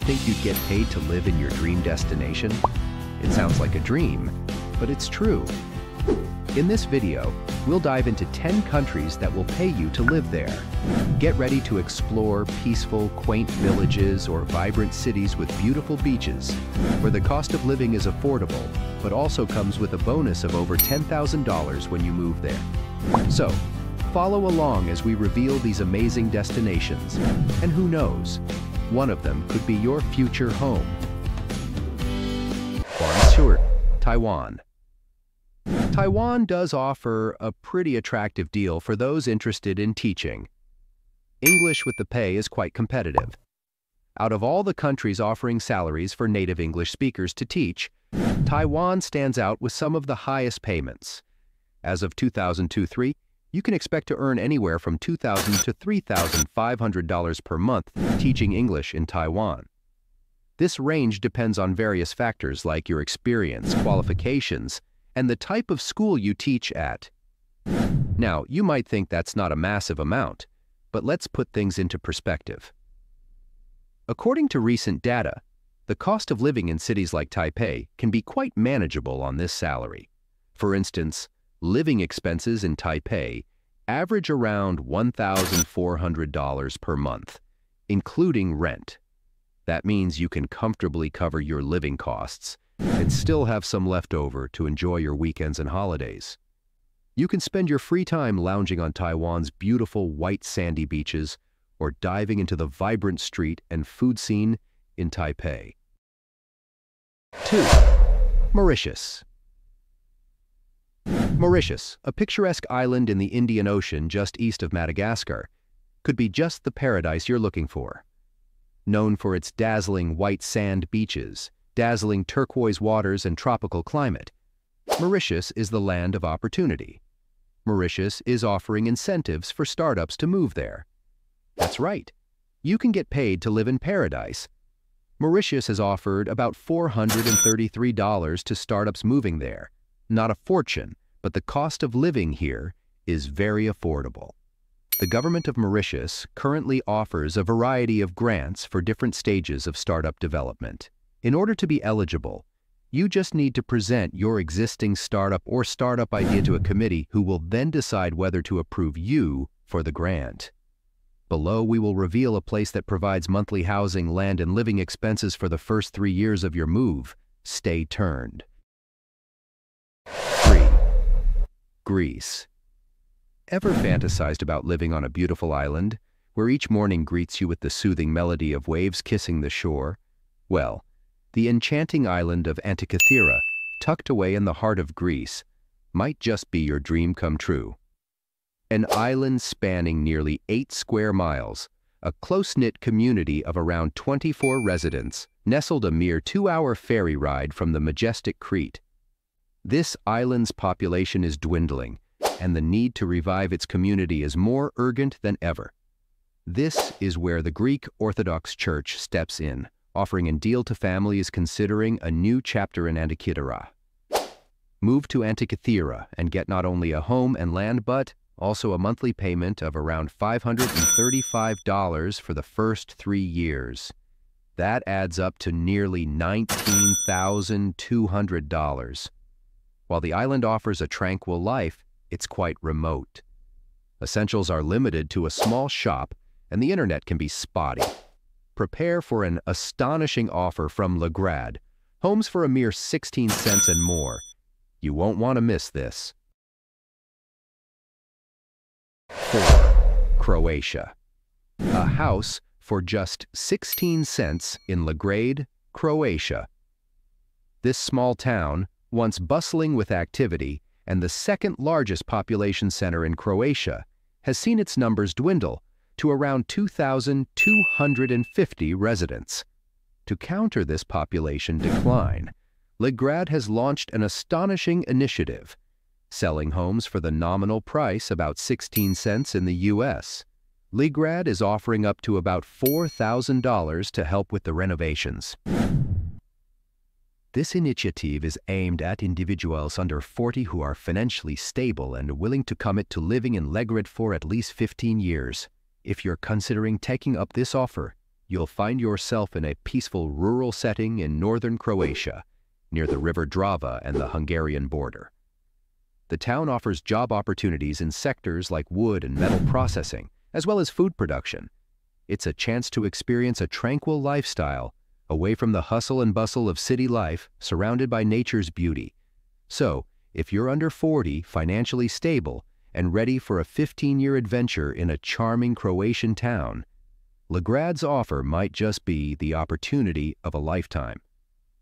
think you'd get paid to live in your dream destination? It sounds like a dream, but it's true. In this video, we'll dive into 10 countries that will pay you to live there. Get ready to explore peaceful, quaint villages or vibrant cities with beautiful beaches, where the cost of living is affordable, but also comes with a bonus of over $10,000 when you move there. So, follow along as we reveal these amazing destinations. And who knows, one of them could be your future home. Taiwan. Taiwan does offer a pretty attractive deal for those interested in teaching English, with the pay is quite competitive. Out of all the countries offering salaries for native English speakers to teach, Taiwan stands out with some of the highest payments. As of 2023, you can expect to earn anywhere from $2,000 to $3,500 per month teaching English in Taiwan. This range depends on various factors like your experience, qualifications, and the type of school you teach at. Now, you might think that's not a massive amount, but let's put things into perspective. According to recent data, the cost of living in cities like Taipei can be quite manageable on this salary. For instance, living expenses in Taipei average around $1,400 per month, including rent. That means you can comfortably cover your living costs and still have some left over to enjoy your weekends and holidays. You can spend your free time lounging on Taiwan's beautiful white sandy beaches or diving into the vibrant street and food scene in Taipei. 2. Mauritius. Mauritius, a picturesque island in the Indian Ocean just east of Madagascar, could be just the paradise you're looking for. Known for its dazzling white sand beaches, dazzling turquoise waters, and tropical climate, Mauritius is the land of opportunity. Mauritius is offering incentives for startups to move there. That's right, you can get paid to live in paradise. Mauritius has offered about $433 to startups moving there. Not a fortune, but the cost of living here is very affordable. The government of Mauritius currently offers a variety of grants for different stages of startup development. In order to be eligible, you just need to present your existing startup or startup idea to a committee who will then decide whether to approve you for the grant. Below, we will reveal a place that provides monthly housing, land, and living expenses for the first 3 years of your move. Stay tuned. 3. Greece. Ever fantasized about living on a beautiful island, where each morning greets you with the soothing melody of waves kissing the shore? Well, the enchanting island of Antikythera, tucked away in the heart of Greece, might just be your dream come true. An island spanning nearly 8 square miles, a close-knit community of around 24 residents, nestled a mere 2-hour ferry ride from the majestic Crete. This island's population is dwindling, and the need to revive its community is more urgent than ever. This is where the Greek Orthodox Church steps in, offering a deal to families considering a new chapter in Antikythera. Move to Antikythera and get not only a home and land, but also a monthly payment of around $535 for the first 3 years. That adds up to nearly $19,200. While the island offers a tranquil life, it's quite remote. Essentials are limited to a small shop, and the internet can be spotty. Prepare for an astonishing offer from Legrad, homes for a mere 16 cents and more. You won't want to miss this. 4. Croatia. A house for just 16 cents in Legrad, Croatia. This small town, once bustling with activity and the second largest population center in Croatia, has seen its numbers dwindle to around 2,250 residents. To counter this population decline, Legrad has launched an astonishing initiative, selling homes for the nominal price about 16 cents in the U.S. Legrad is offering up to about $4,000 to help with the renovations. This initiative is aimed at individuals under 40 who are financially stable and willing to commit to living in Legrad for at least 15 years. If you're considering taking up this offer, you'll find yourself in a peaceful rural setting in northern Croatia, near the River Drava and the Hungarian border. The town offers job opportunities in sectors like wood and metal processing, as well as food production. It's a chance to experience a tranquil lifestyle, away from the hustle and bustle of city life, surrounded by nature's beauty. So, if you're under 40, financially stable, and ready for a 15-year adventure in a charming Croatian town, Legrad's offer might just be the opportunity of a lifetime.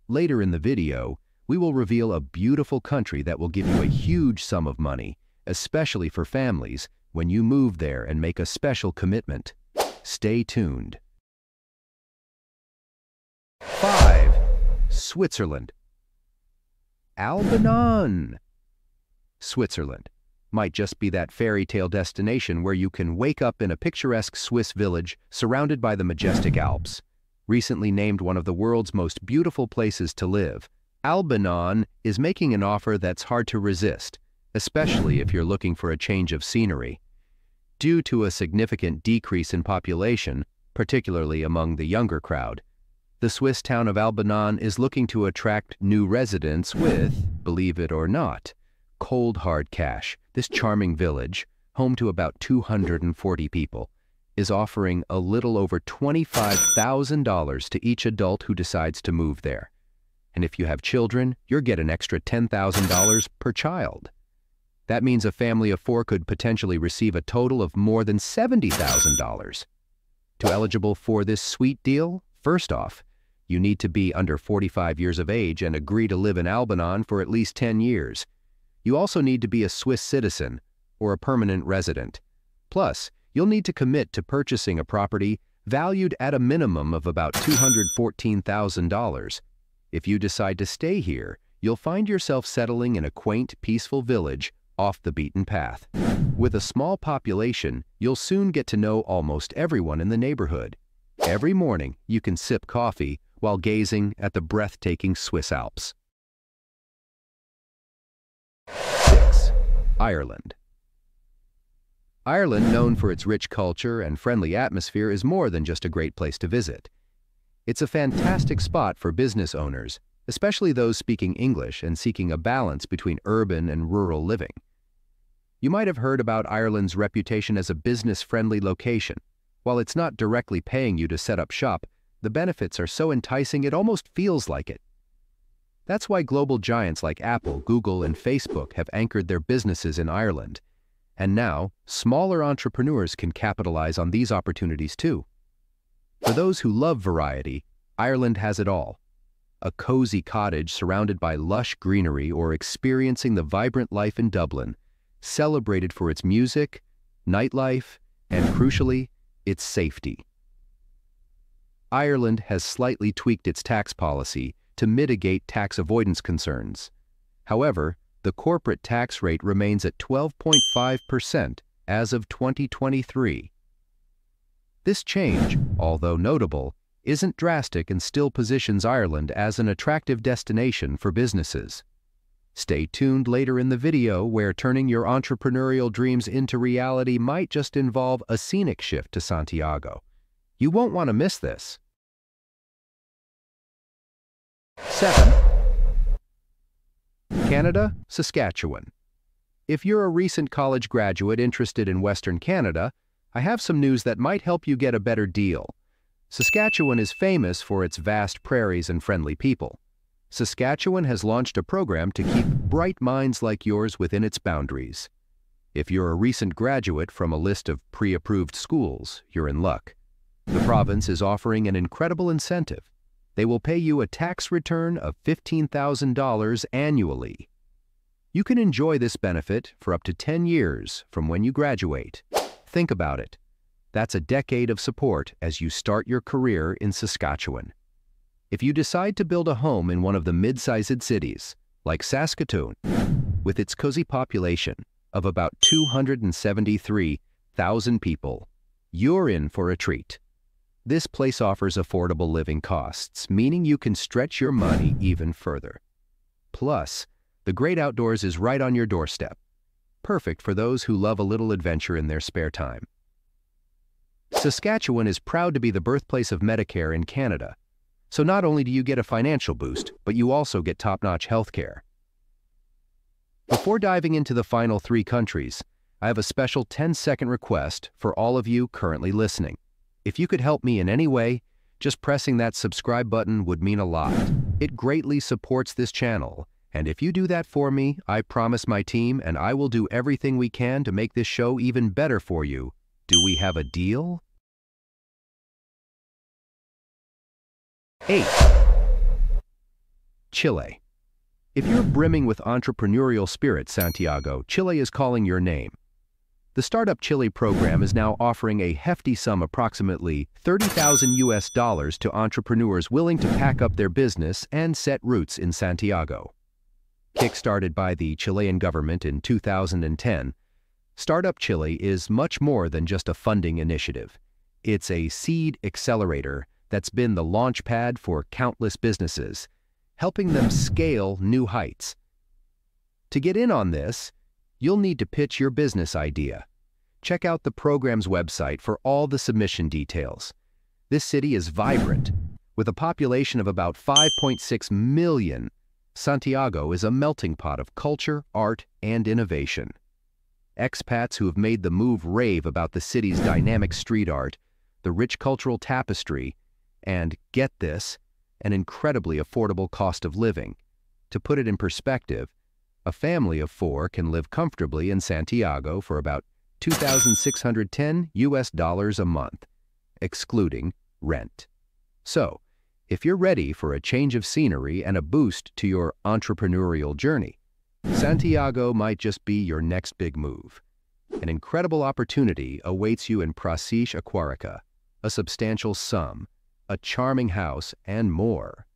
Later in the video, we will reveal a beautiful country that will give you a huge sum of money, especially for families, when you move there and make a special commitment. Stay tuned. 5. Switzerland. Albanon. Switzerland might just be that fairy tale destination where you can wake up in a picturesque Swiss village surrounded by the majestic Alps. Recently named one of the world's most beautiful places to live, Albanon is making an offer that's hard to resist, especially if you're looking for a change of scenery. Due to a significant decrease in population, particularly among the younger crowd, the Swiss town of Albanon is looking to attract new residents with, believe it or not, cold hard cash. This charming village, home to about 240 people, is offering a little over $25,000 to each adult who decides to move there. And if you have children, you'll get an extra $10,000 per child. That means a family of 4 could potentially receive a total of more than $70,000. To be eligible for this sweet deal, first off, you need to be under 45 years of age and agree to live in Albanon for at least 10 years. You also need to be a Swiss citizen or a permanent resident. Plus, you'll need to commit to purchasing a property valued at a minimum of about $214,000. If you decide to stay here, you'll find yourself settling in a quaint, peaceful village off the beaten path. With a small population, you'll soon get to know almost everyone in the neighborhood. Every morning, you can sip coffee while gazing at the breathtaking Swiss Alps. 6. Ireland. Ireland, known for its rich culture and friendly atmosphere, is more than just a great place to visit. It's a fantastic spot for business owners, especially those speaking English and seeking a balance between urban and rural living. You might have heard about Ireland's reputation as a business-friendly location. While it's not directly paying you to set up shop, the benefits are so enticing it almost feels like it. That's why global giants like Apple, Google, and Facebook have anchored their businesses in Ireland. And now, smaller entrepreneurs can capitalize on these opportunities too. For those who love variety, Ireland has it all. A cozy cottage surrounded by lush greenery or experiencing the vibrant life in Dublin, celebrated for its music, nightlife, and crucially, its safety. Ireland has slightly tweaked its tax policy to mitigate tax avoidance concerns. However, the corporate tax rate remains at 12.5% as of 2023. This change, although notable, isn't drastic and still positions Ireland as an attractive destination for businesses. Stay tuned later in the video where turning your entrepreneurial dreams into reality might just involve a scenic shift to Santiago. You won't want to miss this. 7. Canada, Saskatchewan. If you're a recent college graduate interested in Western Canada, I have some news that might help you get a better deal. Saskatchewan is famous for its vast prairies and friendly people. Saskatchewan has launched a program to keep bright minds like yours within its boundaries. If you're a recent graduate from a list of pre-approved schools, you're in luck. The province is offering an incredible incentive. They will pay you a tax return of $15,000 annually. You can enjoy this benefit for up to 10 years from when you graduate. Think about it. That's a decade of support as you start your career in Saskatchewan. If you decide to build a home in one of the mid-sized cities, like Saskatoon, with its cozy population of about 273,000 people, you're in for a treat. This place offers affordable living costs, meaning you can stretch your money even further. Plus, the great outdoors is right on your doorstep. Perfect for those who love a little adventure in their spare time. Saskatchewan is proud to be the birthplace of Medicare in Canada. So not only do you get a financial boost, but you also get top-notch healthcare. Before diving into the final three countries, I have a special 10-second request for all of you currently listening. If you could help me in any way, just pressing that subscribe button would mean a lot. It greatly supports this channel, and if you do that for me, I promise my team and I will do everything we can to make this show even better for you. Do we have a deal? 8. Chile. If you're brimming with entrepreneurial spirit, Santiago, Chile is calling your name. The Startup Chile program is now offering a hefty sum, approximately $30,000 to entrepreneurs willing to pack up their business and set roots in Santiago. Kickstarted by the Chilean government in 2010, Startup Chile is much more than just a funding initiative. It's a seed accelerator that's been the launchpad for countless businesses, helping them scale new heights. To get in on this, you'll need to pitch your business idea. Check out the program's website for all the submission details. This city is vibrant. With a population of about 5.6 million, Santiago is a melting pot of culture, art, and innovation. Expats who have made the move rave about the city's dynamic street art, the rich cultural tapestry, and, get this, an incredibly affordable cost of living. To put it in perspective, a family of 4 can live comfortably in Santiago for about $2,610 a month, excluding rent. So, if you're ready for a change of scenery and a boost to your entrepreneurial journey, Santiago might just be your next big move. An incredible opportunity awaits you in Presicce Acquarica, a substantial sum, a charming house, and more.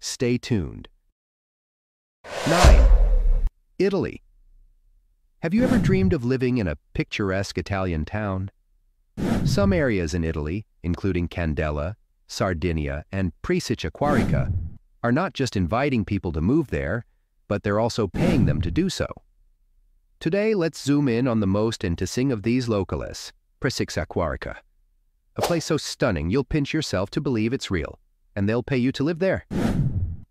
Stay tuned. 9. Italy. Have you ever dreamed of living in a picturesque Italian town? Some areas in Italy, including Candela, Sardinia, and Presicce Acquarica, are not just inviting people to move there, but they're also paying them to do so. Today, let's zoom in on the most enticing of these locales, Presicce Acquarica. A place so stunning you'll pinch yourself to believe it's real, and they'll pay you to live there.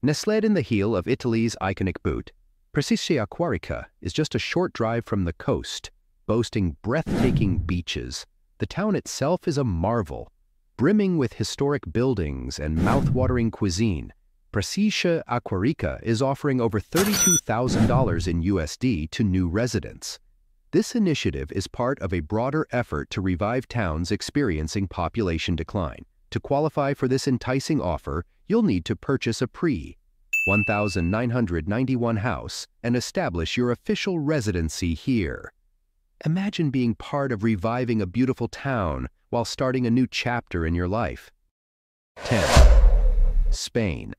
Nestled in the heel of Italy's iconic boot, Presicce Acquarica is just a short drive from the coast, boasting breathtaking beaches. The town itself is a marvel, brimming with historic buildings and mouth-watering cuisine. Presicce Acquarica is offering over $32,000 in USD to new residents. This initiative is part of a broader effort to revive towns experiencing population decline. To qualify for this enticing offer, you'll need to purchase a pre-1991 house and establish your official residency here. Imagine being part of reviving a beautiful town while starting a new chapter in your life. 10. Spain.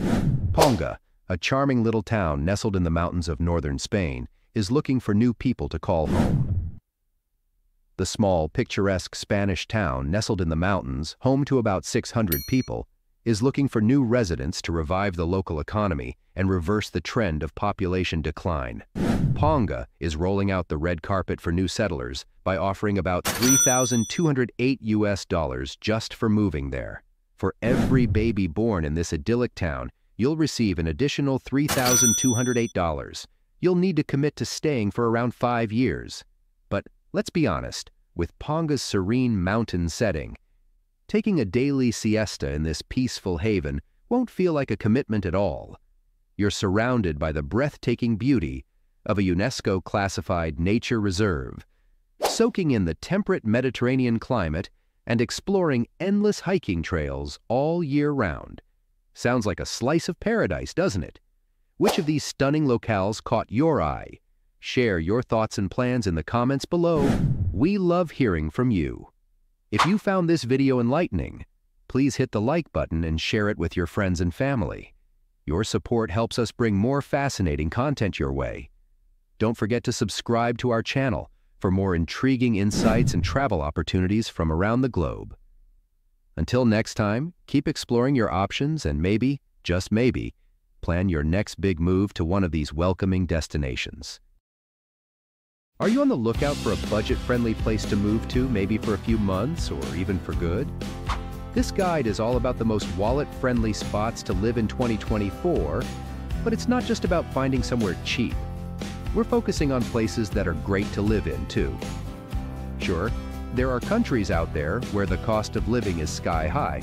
Ponga, a charming little town nestled in the mountains of northern Spain, is looking for new people to call home. The small, picturesque Spanish town nestled in the mountains, home to about 600 people, is looking for new residents to revive the local economy and reverse the trend of population decline. Ponga is rolling out the red carpet for new settlers by offering about $3,208 just for moving there. For every baby born in this idyllic town, you'll receive an additional $3,208. You'll need to commit to staying for around 5 years. But let's be honest, with Ponga's serene mountain setting, taking a daily siesta in this peaceful haven won't feel like a commitment at all. You're surrounded by the breathtaking beauty of a UNESCO-classified nature reserve, soaking in the temperate Mediterranean climate and exploring endless hiking trails all year round. Sounds like a slice of paradise, doesn't it? Which of these stunning locales caught your eye? Share your thoughts and plans in the comments below. We love hearing from you. If you found this video enlightening, please hit the like button and share it with your friends and family. Your support helps us bring more fascinating content your way. Don't forget to subscribe to our channel for more intriguing insights and travel opportunities from around the globe. Until next time, keep exploring your options and maybe, just maybe, plan your next big move to one of these welcoming destinations. Are you on the lookout for a budget-friendly place to move to, maybe for a few months or even for good? This guide is all about the most wallet-friendly spots to live in 2024, but it's not just about finding somewhere cheap. We're focusing on places that are great to live in, too. Sure, there are countries out there where the cost of living is sky-high.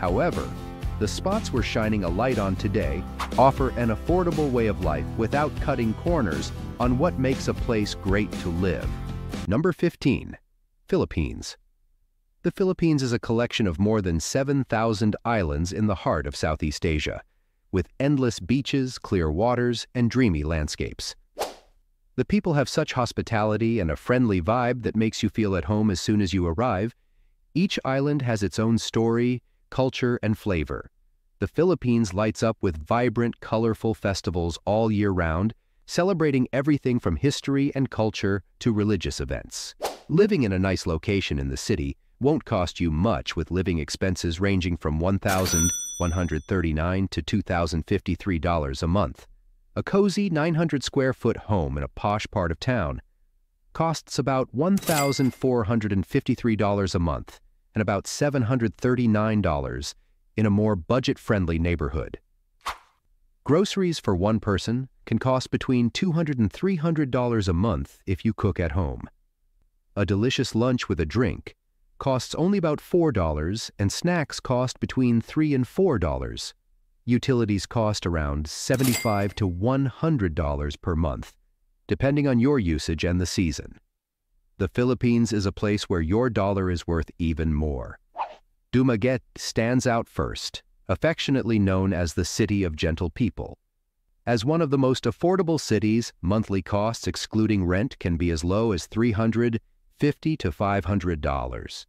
However, the spots we're shining a light on today offer an affordable way of life without cutting corners on what makes a place great to live. Number 15. Philippines. The Philippines is a collection of more than 7,000 islands in the heart of Southeast Asia, with endless beaches, clear waters, and dreamy landscapes. The people have such hospitality and a friendly vibe that makes you feel at home as soon as you arrive. Each island has its own story, culture, and flavor. The Philippines lights up with vibrant, colorful festivals all year round, celebrating everything from history and culture to religious events. Living in a nice location in the city won't cost you much, with living expenses ranging from $1,139 to $2,053 a month. A cozy 900-square-foot home in a posh part of town costs about $1,453 a month and about $739 in a more budget-friendly neighborhood. Groceries for one person can cost between $200 and $300 a month if you cook at home. A delicious lunch with a drink costs only about $4, and snacks cost between $3 and $4. Utilities cost around $75 to $100 per month, depending on your usage and the season. The Philippines is a place where your dollar is worth even more. Dumaguete stands out first, affectionately known as the City of Gentle People. As one of the most affordable cities, monthly costs excluding rent can be as low as $350 to $500.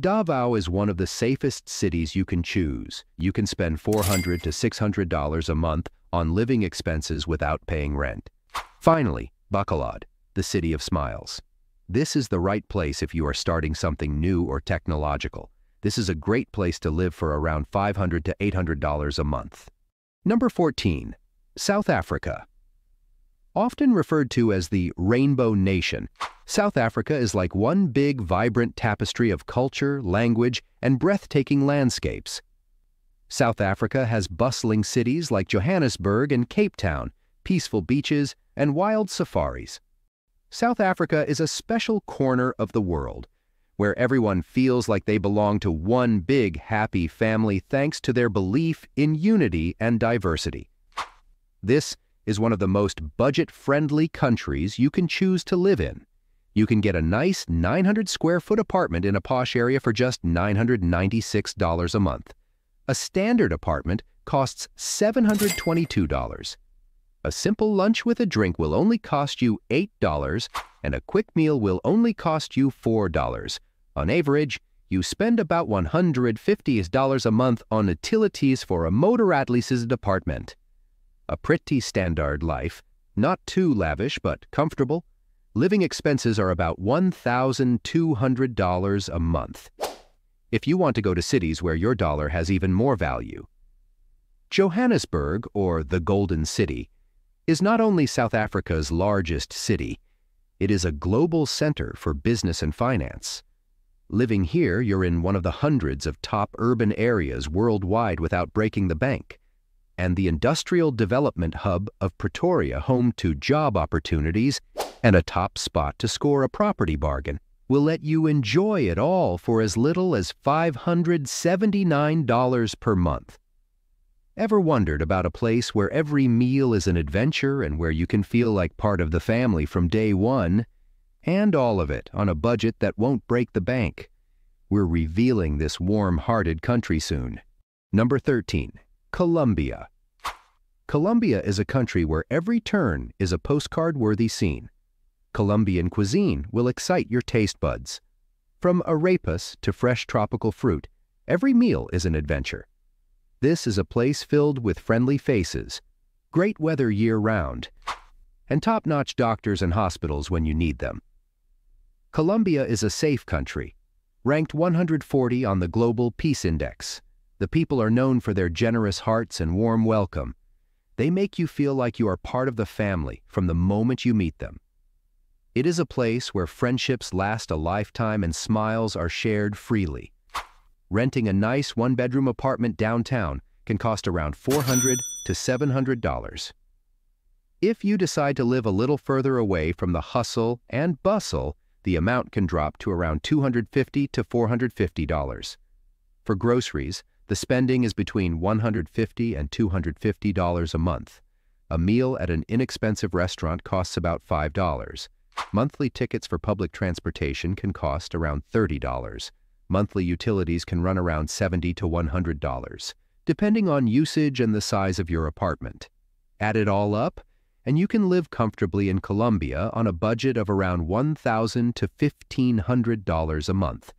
Davao is one of the safest cities you can choose. You can spend $400 to $600 a month on living expenses without paying rent. Finally, Bacolod, the City of Smiles. This is the right place if you are starting something new or technological. This is a great place to live for around $500 to $800 a month. Number 14. South Africa. Often referred to as the Rainbow Nation, South Africa is like one big, vibrant tapestry of culture, language, and breathtaking landscapes. South Africa has bustling cities like Johannesburg and Cape Town, peaceful beaches, and wild safaris. South Africa is a special corner of the world, where everyone feels like they belong to one big, happy family thanks to their belief in unity and diversity. This is one of the most budget-friendly countries you can choose to live in. You can get a nice 900-square-foot apartment in a posh area for just $996 a month. A standard apartment costs $722. A simple lunch with a drink will only cost you $8, and a quick meal will only cost you $4. On average, you spend about $150 a month on utilities for a motor-at-leased apartment. A pretty standard life, not too lavish but comfortable. Living expenses are about $1,200 a month. If you want to go to cities where your dollar has even more value, Johannesburg, or the Golden City, is not only South Africa's largest city, it is a global center for business and finance. Living here, you're in one of the hundreds of top urban areas worldwide without breaking the bank, and the industrial development hub of Pretoria, home to job opportunities and a top spot to score a property bargain, will let you enjoy it all for as little as $579 per month. Ever wondered about a place where every meal is an adventure and where you can feel like part of the family from day one, and all of it on a budget that won't break the bank? We're revealing this warm-hearted country soon. Number 13. Colombia. Colombia is a country where every turn is a postcard-worthy scene. Colombian cuisine will excite your taste buds. From arepas to fresh tropical fruit, every meal is an adventure. This is a place filled with friendly faces, great weather year-round, and top-notch doctors and hospitals when you need them. Colombia is a safe country, ranked 140 on the Global Peace Index. The people are known for their generous hearts and warm welcome. They make you feel like you are part of the family from the moment you meet them. It is a place where friendships last a lifetime and smiles are shared freely. Renting a nice one-bedroom apartment downtown can cost around $400 to $700. If you decide to live a little further away from the hustle and bustle, the amount can drop to around $250 to $450. For groceries, the spending is between $150 and $250 a month. A meal at an inexpensive restaurant costs about $5. Monthly tickets for public transportation can cost around $30. Monthly utilities can run around $70 to $100, depending on usage and the size of your apartment. Add it all up, and you can live comfortably in Colombia on a budget of around $1,000 to $1,500 a month.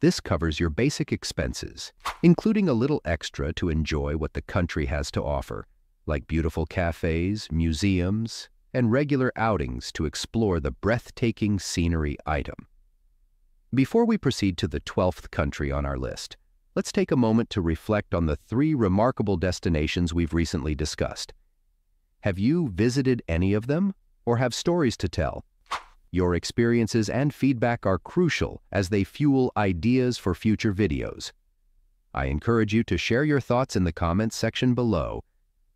This covers your basic expenses, including a little extra to enjoy what the country has to offer, like beautiful cafes, museums, and regular outings to explore the breathtaking scenery item. Before we proceed to the 12th country on our list, let's take a moment to reflect on the three remarkable destinations we've recently discussed. Have you visited any of them, or have stories to tell? Your experiences and feedback are crucial as they fuel ideas for future videos. I encourage you to share your thoughts in the comments section below.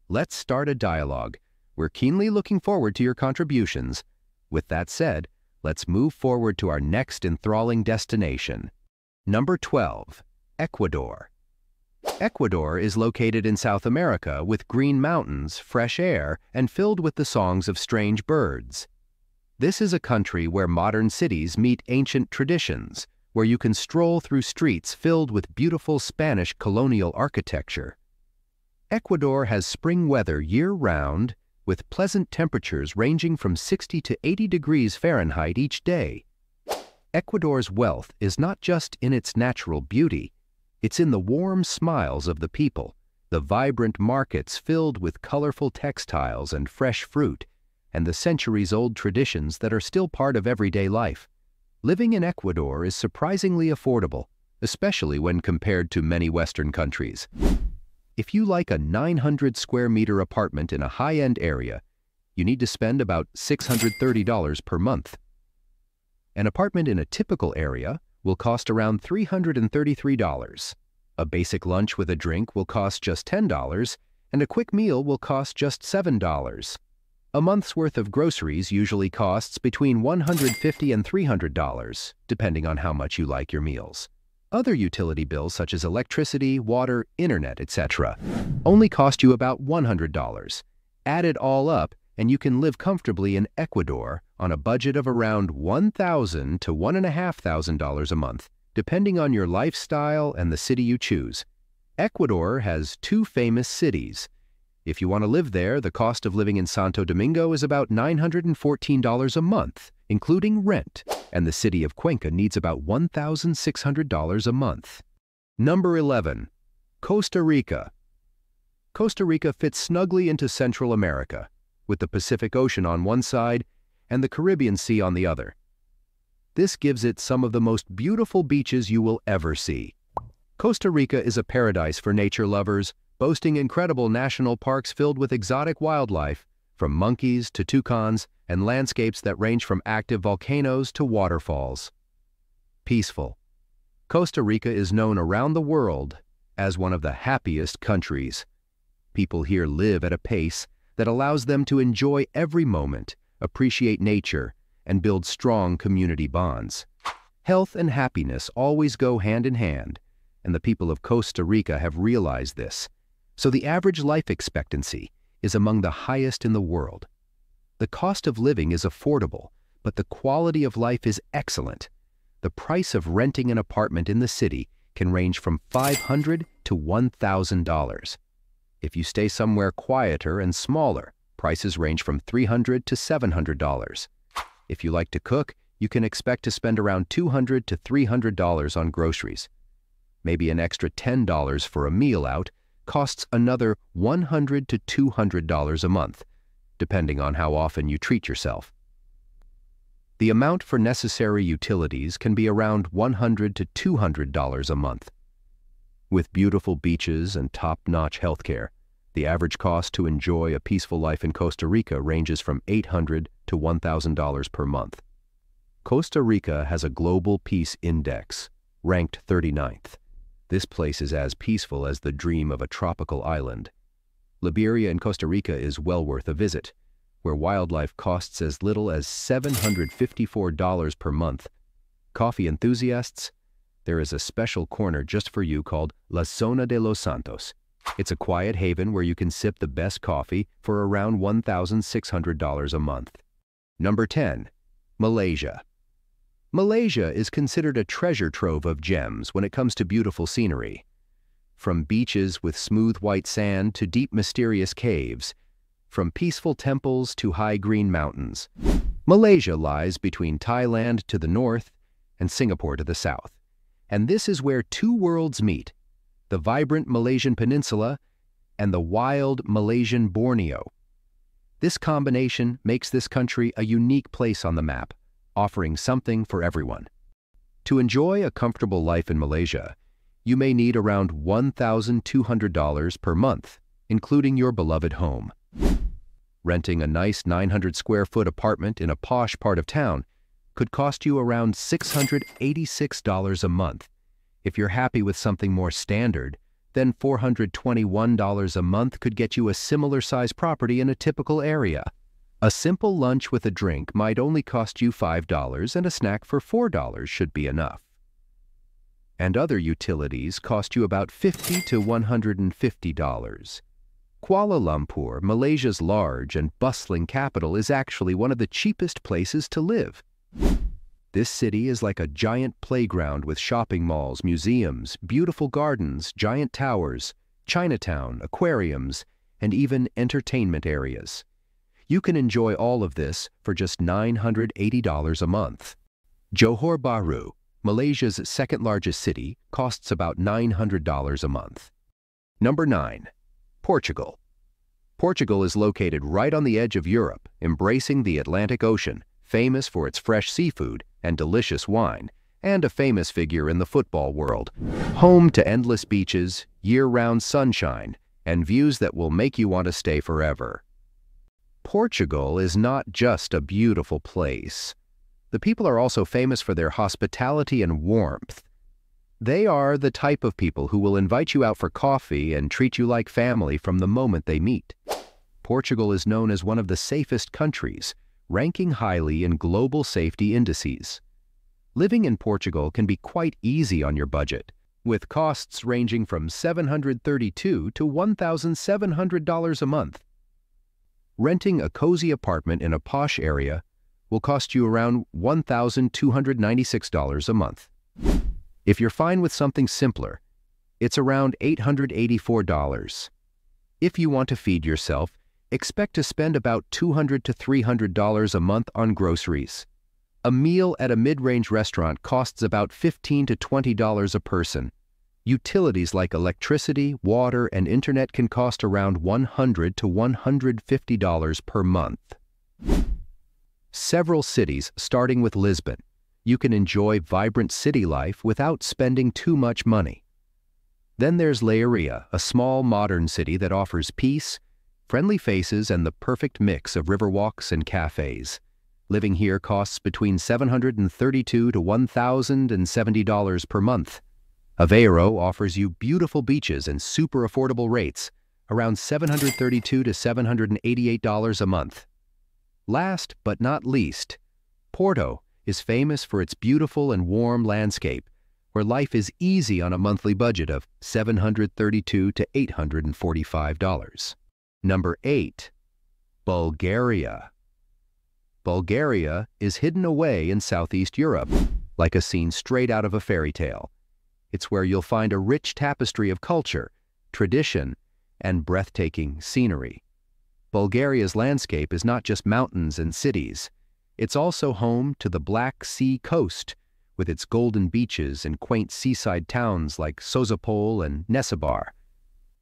Let's start a dialogue. We're keenly looking forward to your contributions. With that said, let's move forward to our next enthralling destination. Number 12, Ecuador. Ecuador is located in South America with green mountains, fresh air, and filled with the songs of strange birds. This is a country where modern cities meet ancient traditions, where you can stroll through streets filled with beautiful Spanish colonial architecture. Ecuador has spring weather year-round, with pleasant temperatures ranging from 60 to 80 degrees Fahrenheit each day. Ecuador's wealth is not just in its natural beauty, it's in the warm smiles of the people, the vibrant markets filled with colorful textiles and fresh fruit, and the centuries-old traditions that are still part of everyday life. Living in Ecuador is surprisingly affordable, especially when compared to many Western countries. If you like a 900-square-meter apartment in a high-end area, you need to spend about $630 per month. An apartment in a typical area will cost around $333. A basic lunch with a drink will cost just $10, and a quick meal will cost just $7. A month's worth of groceries usually costs between $150 and $300, depending on how much you like your meals. Other utility bills such as electricity, water, internet, etc. only cost you about $100. Add it all up, and you can live comfortably in Ecuador on a budget of around $1,000 to $1,500 a month, depending on your lifestyle and the city you choose. Ecuador has two famous cities. If you want to live there, the cost of living in Santo Domingo is about $914 a month, including rent, and the city of Cuenca needs about $1,600 a month. Number 11, Costa Rica. Costa Rica fits snugly into Central America, with the Pacific Ocean on one side and the Caribbean Sea on the other. This gives it some of the most beautiful beaches you will ever see. Costa Rica is a paradise for nature lovers, boasting incredible national parks filled with exotic wildlife, from monkeys to toucans, and landscapes that range from active volcanoes to waterfalls. Peaceful. Costa Rica is known around the world as one of the happiest countries. People here live at a pace that allows them to enjoy every moment, appreciate nature, and build strong community bonds. Health and happiness always go hand in hand, and the people of Costa Rica have realized this. So the average life expectancy is among the highest in the world. The cost of living is affordable, but the quality of life is excellent. The price of renting an apartment in the city can range from $500 to $1,000. If you stay somewhere quieter and smaller, prices range from $300 to $700. If you like to cook, you can expect to spend around $200 to $300 on groceries. Maybe an extra $10 for a meal out costs another $100 to $200 a month, depending on how often you treat yourself. The amount for necessary utilities can be around $100 to $200 a month. With beautiful beaches and top-notch healthcare, the average cost to enjoy a peaceful life in Costa Rica ranges from $800 to $1,000 per month. Costa Rica has a global peace index, ranked 39th. This place is as peaceful as the dream of a tropical island. Liberia and Costa Rica is well worth a visit, where wildlife costs as little as $754 per month. Coffee enthusiasts, there is a special corner just for you called La Zona de los Santos. It's a quiet haven where you can sip the best coffee for around $1,600 a month. Number 10. Malaysia. Malaysia is considered a treasure trove of gems when it comes to beautiful scenery. From beaches with smooth white sand to deep mysterious caves, from peaceful temples to high green mountains, Malaysia lies between Thailand to the north and Singapore to the south. And this is where two worlds meet, the vibrant Malaysian peninsula and the wild Malaysian Borneo. This combination makes this country a unique place on the map, offering something for everyone. To enjoy a comfortable life in Malaysia, you may need around $1,200 per month, including your beloved home. Renting a nice 900-square-foot apartment in a posh part of town could cost you around $686 a month. If you're happy with something more standard, then $421 a month could get you a similar-sized property in a typical area. A simple lunch with a drink might only cost you $5, and a snack for $4 should be enough. And other utilities cost you about $50 to $150. Kuala Lumpur, Malaysia's large and bustling capital, is actually one of the cheapest places to live. This city is like a giant playground with shopping malls, museums, beautiful gardens, giant towers, Chinatown, aquariums, and even entertainment areas. You can enjoy all of this for just $980 a month. Johor Bahru, Malaysia's second-largest city, costs about $900 a month. Number 9. Portugal. Portugal is located right on the edge of Europe, embracing the Atlantic Ocean, famous for its fresh seafood and delicious wine, and a famous figure in the football world. Home to endless beaches, year-round sunshine, and views that will make you want to stay forever. Portugal is not just a beautiful place. The people are also famous for their hospitality and warmth. They are the type of people who will invite you out for coffee and treat you like family from the moment they meet. Portugal is known as one of the safest countries, ranking highly in global safety indices. Living in Portugal can be quite easy on your budget, with costs ranging from $732 to $1,700 a month. Renting a cozy apartment in a posh area will cost you around $1,296 a month. If you're fine with something simpler, it's around $884. If you want to feed yourself, expect to spend about $200 to $300 a month on groceries. A meal at a mid-range restaurant costs about $15 to $20 a person. Utilities like electricity, water, and internet can cost around $100 to $150 per month. Several cities, starting with Lisbon, you can enjoy vibrant city life without spending too much money. Then there's Leiria, a small modern city that offers peace, friendly faces, and the perfect mix of riverwalks and cafes. Living here costs between $732 to $1,070 per month. Aveiro offers you beautiful beaches and super affordable rates, around $732 to $788 a month. Last but not least, Porto is famous for its beautiful and warm landscape, where life is easy on a monthly budget of $732 to $845. Number 8. Bulgaria. Bulgaria is hidden away in Southeast Europe, like a scene straight out of a fairy tale. It's where you'll find a rich tapestry of culture, tradition, and breathtaking scenery. Bulgaria's landscape is not just mountains and cities. It's also home to the Black Sea coast, with its golden beaches and quaint seaside towns like Sozopol and Nesebar.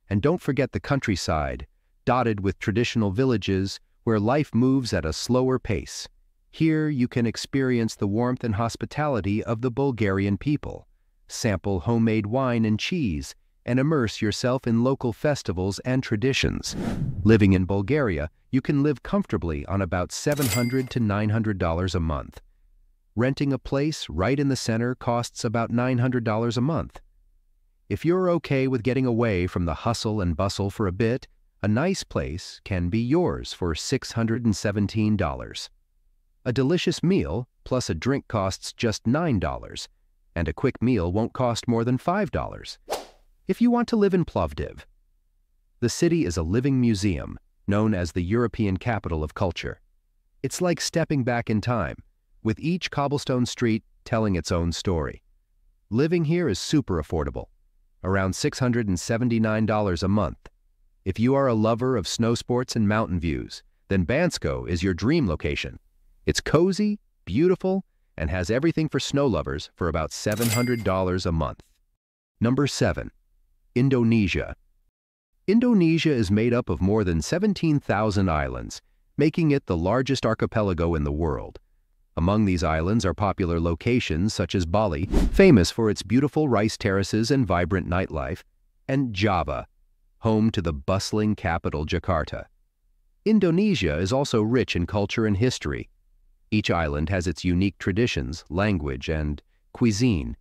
And don't forget the countryside, dotted with traditional villages where life moves at a slower pace. Here you can experience the warmth and hospitality of the Bulgarian people, sample homemade wine and cheese, and immerse yourself in local festivals and traditions. Living in Bulgaria, you can live comfortably on about $700 to $900 a month. Renting a place right in the center costs about $900 a month. If you're okay with getting away from the hustle and bustle for a bit, a nice place can be yours for $617. A delicious meal plus a drink costs just $9, and a quick meal won't cost more than $5. If you want to live in Plovdiv, the city is a living museum known as the European Capital of Culture. It's like stepping back in time, with each cobblestone street telling its own story. Living here is super affordable, around $679 a month. If you are a lover of snow sports and mountain views, then Bansko is your dream location. It's cozy, beautiful, and has everything for snow lovers for about $700 a month. Number 7. Indonesia. Indonesia is made up of more than 17,000 islands, making it the largest archipelago in the world. Among these islands are popular locations such as Bali, famous for its beautiful rice terraces and vibrant nightlife, and Java, home to the bustling capital Jakarta. Indonesia is also rich in culture and history. Each island has its unique traditions, language, and cuisine.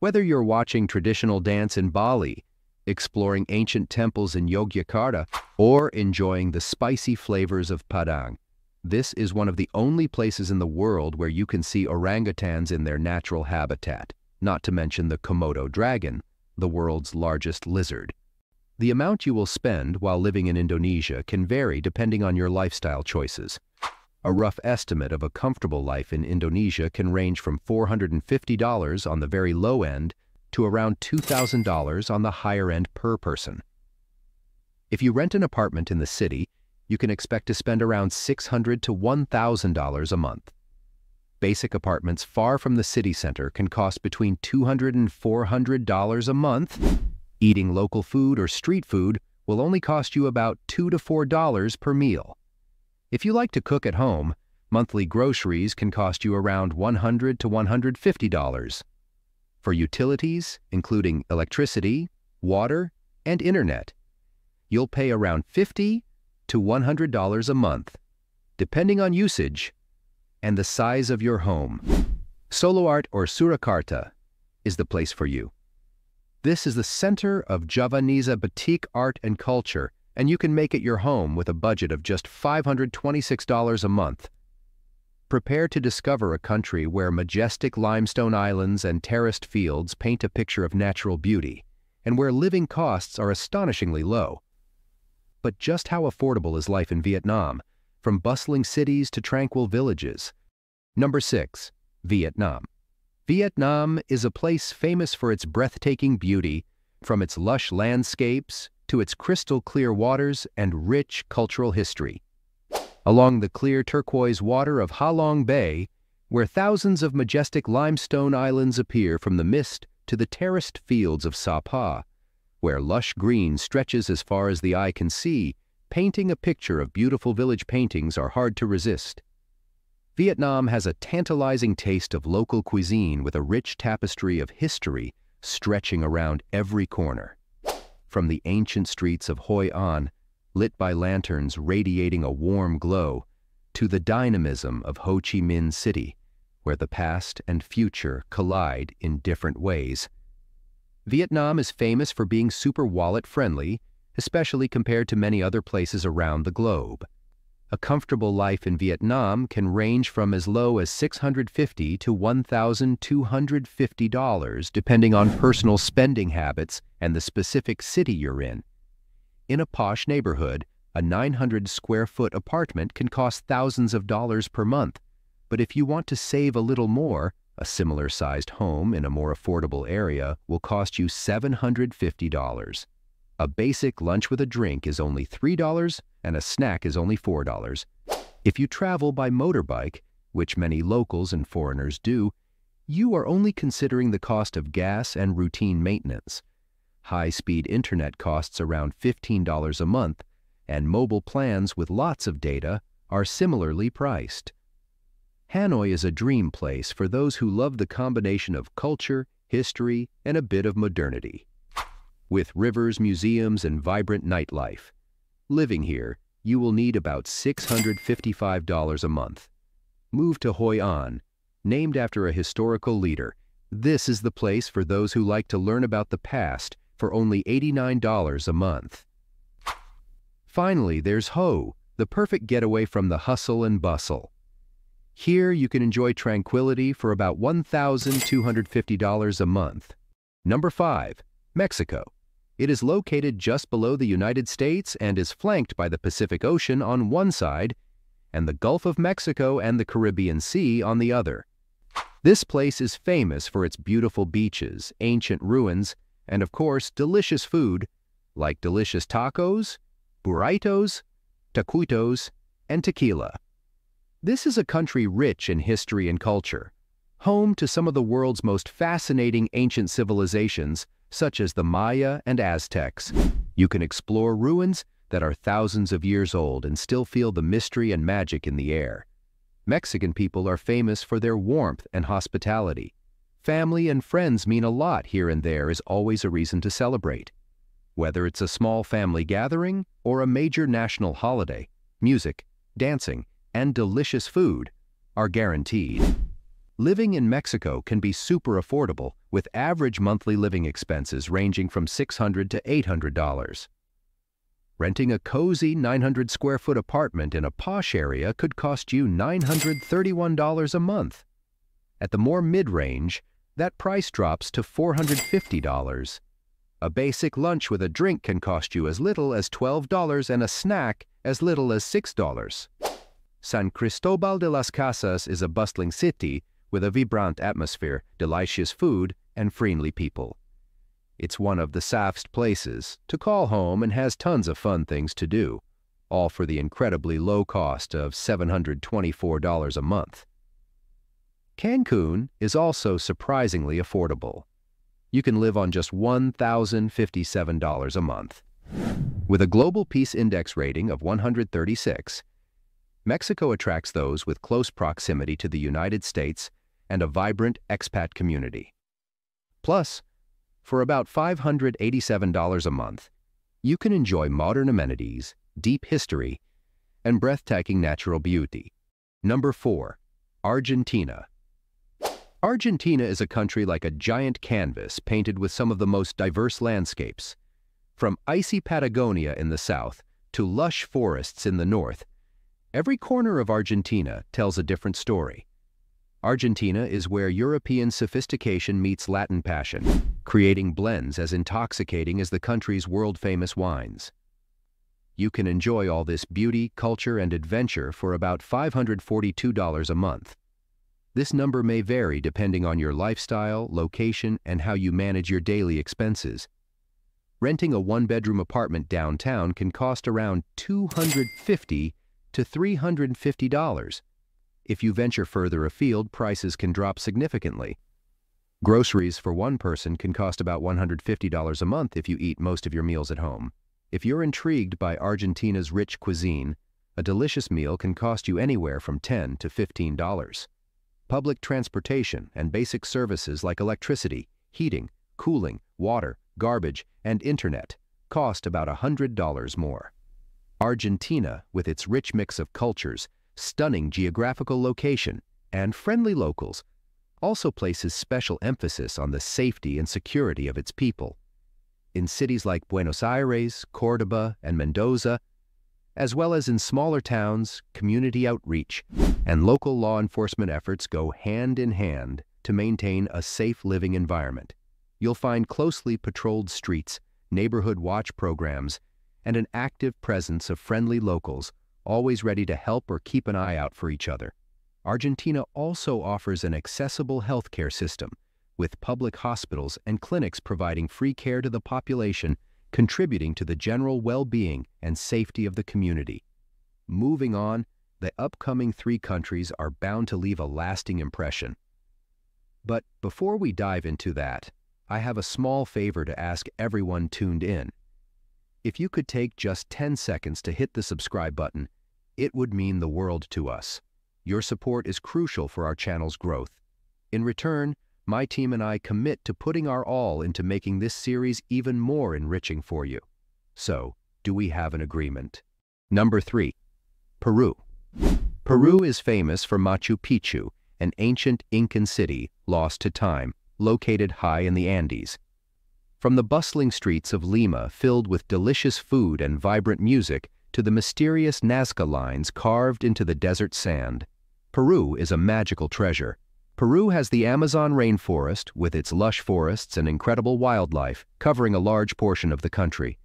Whether you're watching traditional dance in Bali, exploring ancient temples in Yogyakarta, or enjoying the spicy flavors of Padang, this is one of the only places in the world where you can see orangutans in their natural habitat, not to mention the Komodo dragon, the world's largest lizard. The amount you will spend while living in Indonesia can vary depending on your lifestyle choices. A rough estimate of a comfortable life in Indonesia can range from $450 on the very low end to around $2,000 on the higher end per person. If you rent an apartment in the city, you can expect to spend around $600 to $1,000 a month. Basic apartments far from the city center can cost between $200 and $400 a month. Eating local food or street food will only cost you about $2 to $4 per meal. If you like to cook at home, monthly groceries can cost you around $100 to $150. For utilities, including electricity, water, and internet, you'll pay around $50 to $100 a month, depending on usage and the size of your home. Soloart or Surakarta is the place for you. This is the center of Javanese batik art and culture, and you can make it your home with a budget of just $526 a month. Prepare to discover a country where majestic limestone islands and terraced fields paint a picture of natural beauty, and where living costs are astonishingly low. But just how affordable is life in Vietnam, from bustling cities to tranquil villages? Number 6. Vietnam. Vietnam is a place famous for its breathtaking beauty, from its lush landscapes to its crystal-clear waters and rich cultural history. Along the clear turquoise water of Ha Long Bay, where thousands of majestic limestone islands appear from the mist, to the terraced fields of Sa Pa, where lush green stretches as far as the eye can see, painting a picture of beautiful village paintings are hard to resist. Vietnam has a tantalizing taste of local cuisine with a rich tapestry of history stretching around every corner. From the ancient streets of Hoi An, lit by lanterns radiating a warm glow, to the dynamism of Ho Chi Minh City, where the past and future collide in different ways. Vietnam is famous for being super wallet-friendly, especially compared to many other places around the globe. A comfortable life in Vietnam can range from as low as $650 to $1,250 depending on personal spending habits and the specific city you're in. In a posh neighborhood, a 900-square-foot apartment can cost thousands of dollars per month, but if you want to save a little more, a similar-sized home in a more affordable area will cost you $750. A basic lunch with a drink is only $3 and a snack is only $4. If you travel by motorbike, which many locals and foreigners do, you are only considering the cost of gas and routine maintenance. High-speed internet costs around $15 a month, and mobile plans with lots of data are similarly priced. Hanoi is a dream place for those who love the combination of culture, history, and a bit of modernity. With rivers, museums, and vibrant nightlife. Living here, you will need about $655 a month. Move to Hoi An, Named after a historical leader, this is the place for those who like to learn about the past for only $89 a month. Finally, there's Ho, the perfect getaway from the hustle and bustle. Here you can enjoy tranquility for about $1,250 a month. Number 5. Mexico. It is located just below the United States and is flanked by the Pacific Ocean on one side and the Gulf of Mexico and the Caribbean Sea on the other. This place is famous for its beautiful beaches, ancient ruins, and of course, delicious food like delicious tacos, burritos, taquitos, and tequila. This is a country rich in history and culture, home to some of the world's most fascinating ancient civilizations, such as the Maya and Aztecs. You can explore ruins that are thousands of years old and still feel the mystery and magic in the air. Mexican people are famous for their warmth and hospitality. Family and friends mean a lot here, and there is always a reason to celebrate. Whether it's a small family gathering or a major national holiday, music, dancing, and delicious food are guaranteed. Living in Mexico can be super affordable, with average monthly living expenses ranging from $600 to $800. Renting a cozy 900-square-foot apartment in a posh area could cost you $931 a month. At the more mid-range, that price drops to $450. A basic lunch with a drink can cost you as little as $12 and a snack as little as $6. San Cristobal de las Casas is a bustling city with a vibrant atmosphere, delicious food, and friendly people. It's one of the safest places to call home and has tons of fun things to do, all for the incredibly low cost of $724 a month. Cancun is also surprisingly affordable. You can live on just $1,057 a month. With a global peace index rating of 136, Mexico attracts those with close proximity to the United States and a vibrant expat community. Plus, for about $587 a month, you can enjoy modern amenities, deep history, and breathtaking natural beauty. Number 4. Argentina. Argentina is a country like a giant canvas painted with some of the most diverse landscapes. From icy Patagonia in the south to lush forests in the north, every corner of Argentina tells a different story. Argentina is where European sophistication meets Latin passion, creating blends as intoxicating as the country's world-famous wines. You can enjoy all this beauty, culture, and adventure for about $542 a month. This number may vary depending on your lifestyle, location, and how you manage your daily expenses. Renting a one-bedroom apartment downtown can cost around $250 to $350. If you venture further afield, prices can drop significantly. Groceries for one person can cost about $150 a month if you eat most of your meals at home. If you're intrigued by Argentina's rich cuisine, a delicious meal can cost you anywhere from $10 to $15. Public transportation and basic services like electricity, heating, cooling, water, garbage, and internet cost about $100 more. Argentina, with its rich mix of cultures, stunning geographical location, and friendly locals, also places special emphasis on the safety and security of its people. In cities like Buenos Aires, Córdoba, and Mendoza, as well as in smaller towns, community outreach and local law enforcement efforts go hand in hand to maintain a safe living environment. You'll find closely patrolled streets, neighborhood watch programs, and an active presence of friendly locals, always ready to help or keep an eye out for each other. Argentina also offers an accessible healthcare system, with public hospitals and clinics providing free care to the population, contributing to the general well-being and safety of the community. Moving on, the upcoming three countries are bound to leave a lasting impression. But before we dive into that, I have a small favor to ask everyone tuned in. If you could take just 10 seconds to hit the subscribe button, it would mean the world to us. Your support is crucial for our channel's growth. In return, my team and I commit to putting our all into making this series even more enriching for you. So, do we have an agreement? Number 3. Peru. Peru is famous for Machu Picchu an ancient Incan city, lost to time, located high in the Andes. From the bustling streets of Lima filled with delicious food and vibrant music to the mysterious Nazca lines carved into the desert sand, Peru is a magical treasure. Peru has the Amazon rainforest with its lush forests and incredible wildlife covering a large portion of the country.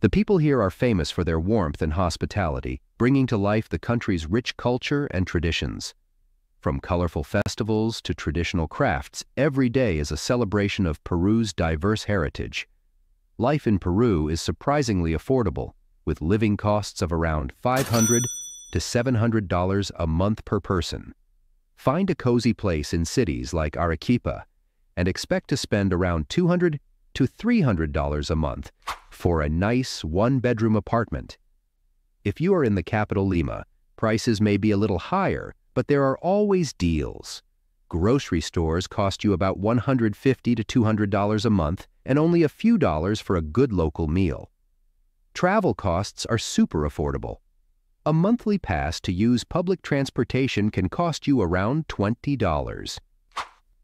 The people here are famous for their warmth and hospitality, bringing to life the country's rich culture and traditions. From colorful festivals to traditional crafts, every day is a celebration of Peru's diverse heritage. Life in Peru is surprisingly affordable, with living costs of around $500 to $700 a month per person. Find a cozy place in cities like Arequipa and expect to spend around $200 to $300 a month for a nice one-bedroom apartment. If you are in the capital Lima, prices may be a little higher, but there are always deals. Grocery stores cost you about $150 to $200 a month and only a few dollars for a good local meal. Travel costs are super affordable. A monthly pass to use public transportation can cost you around $20.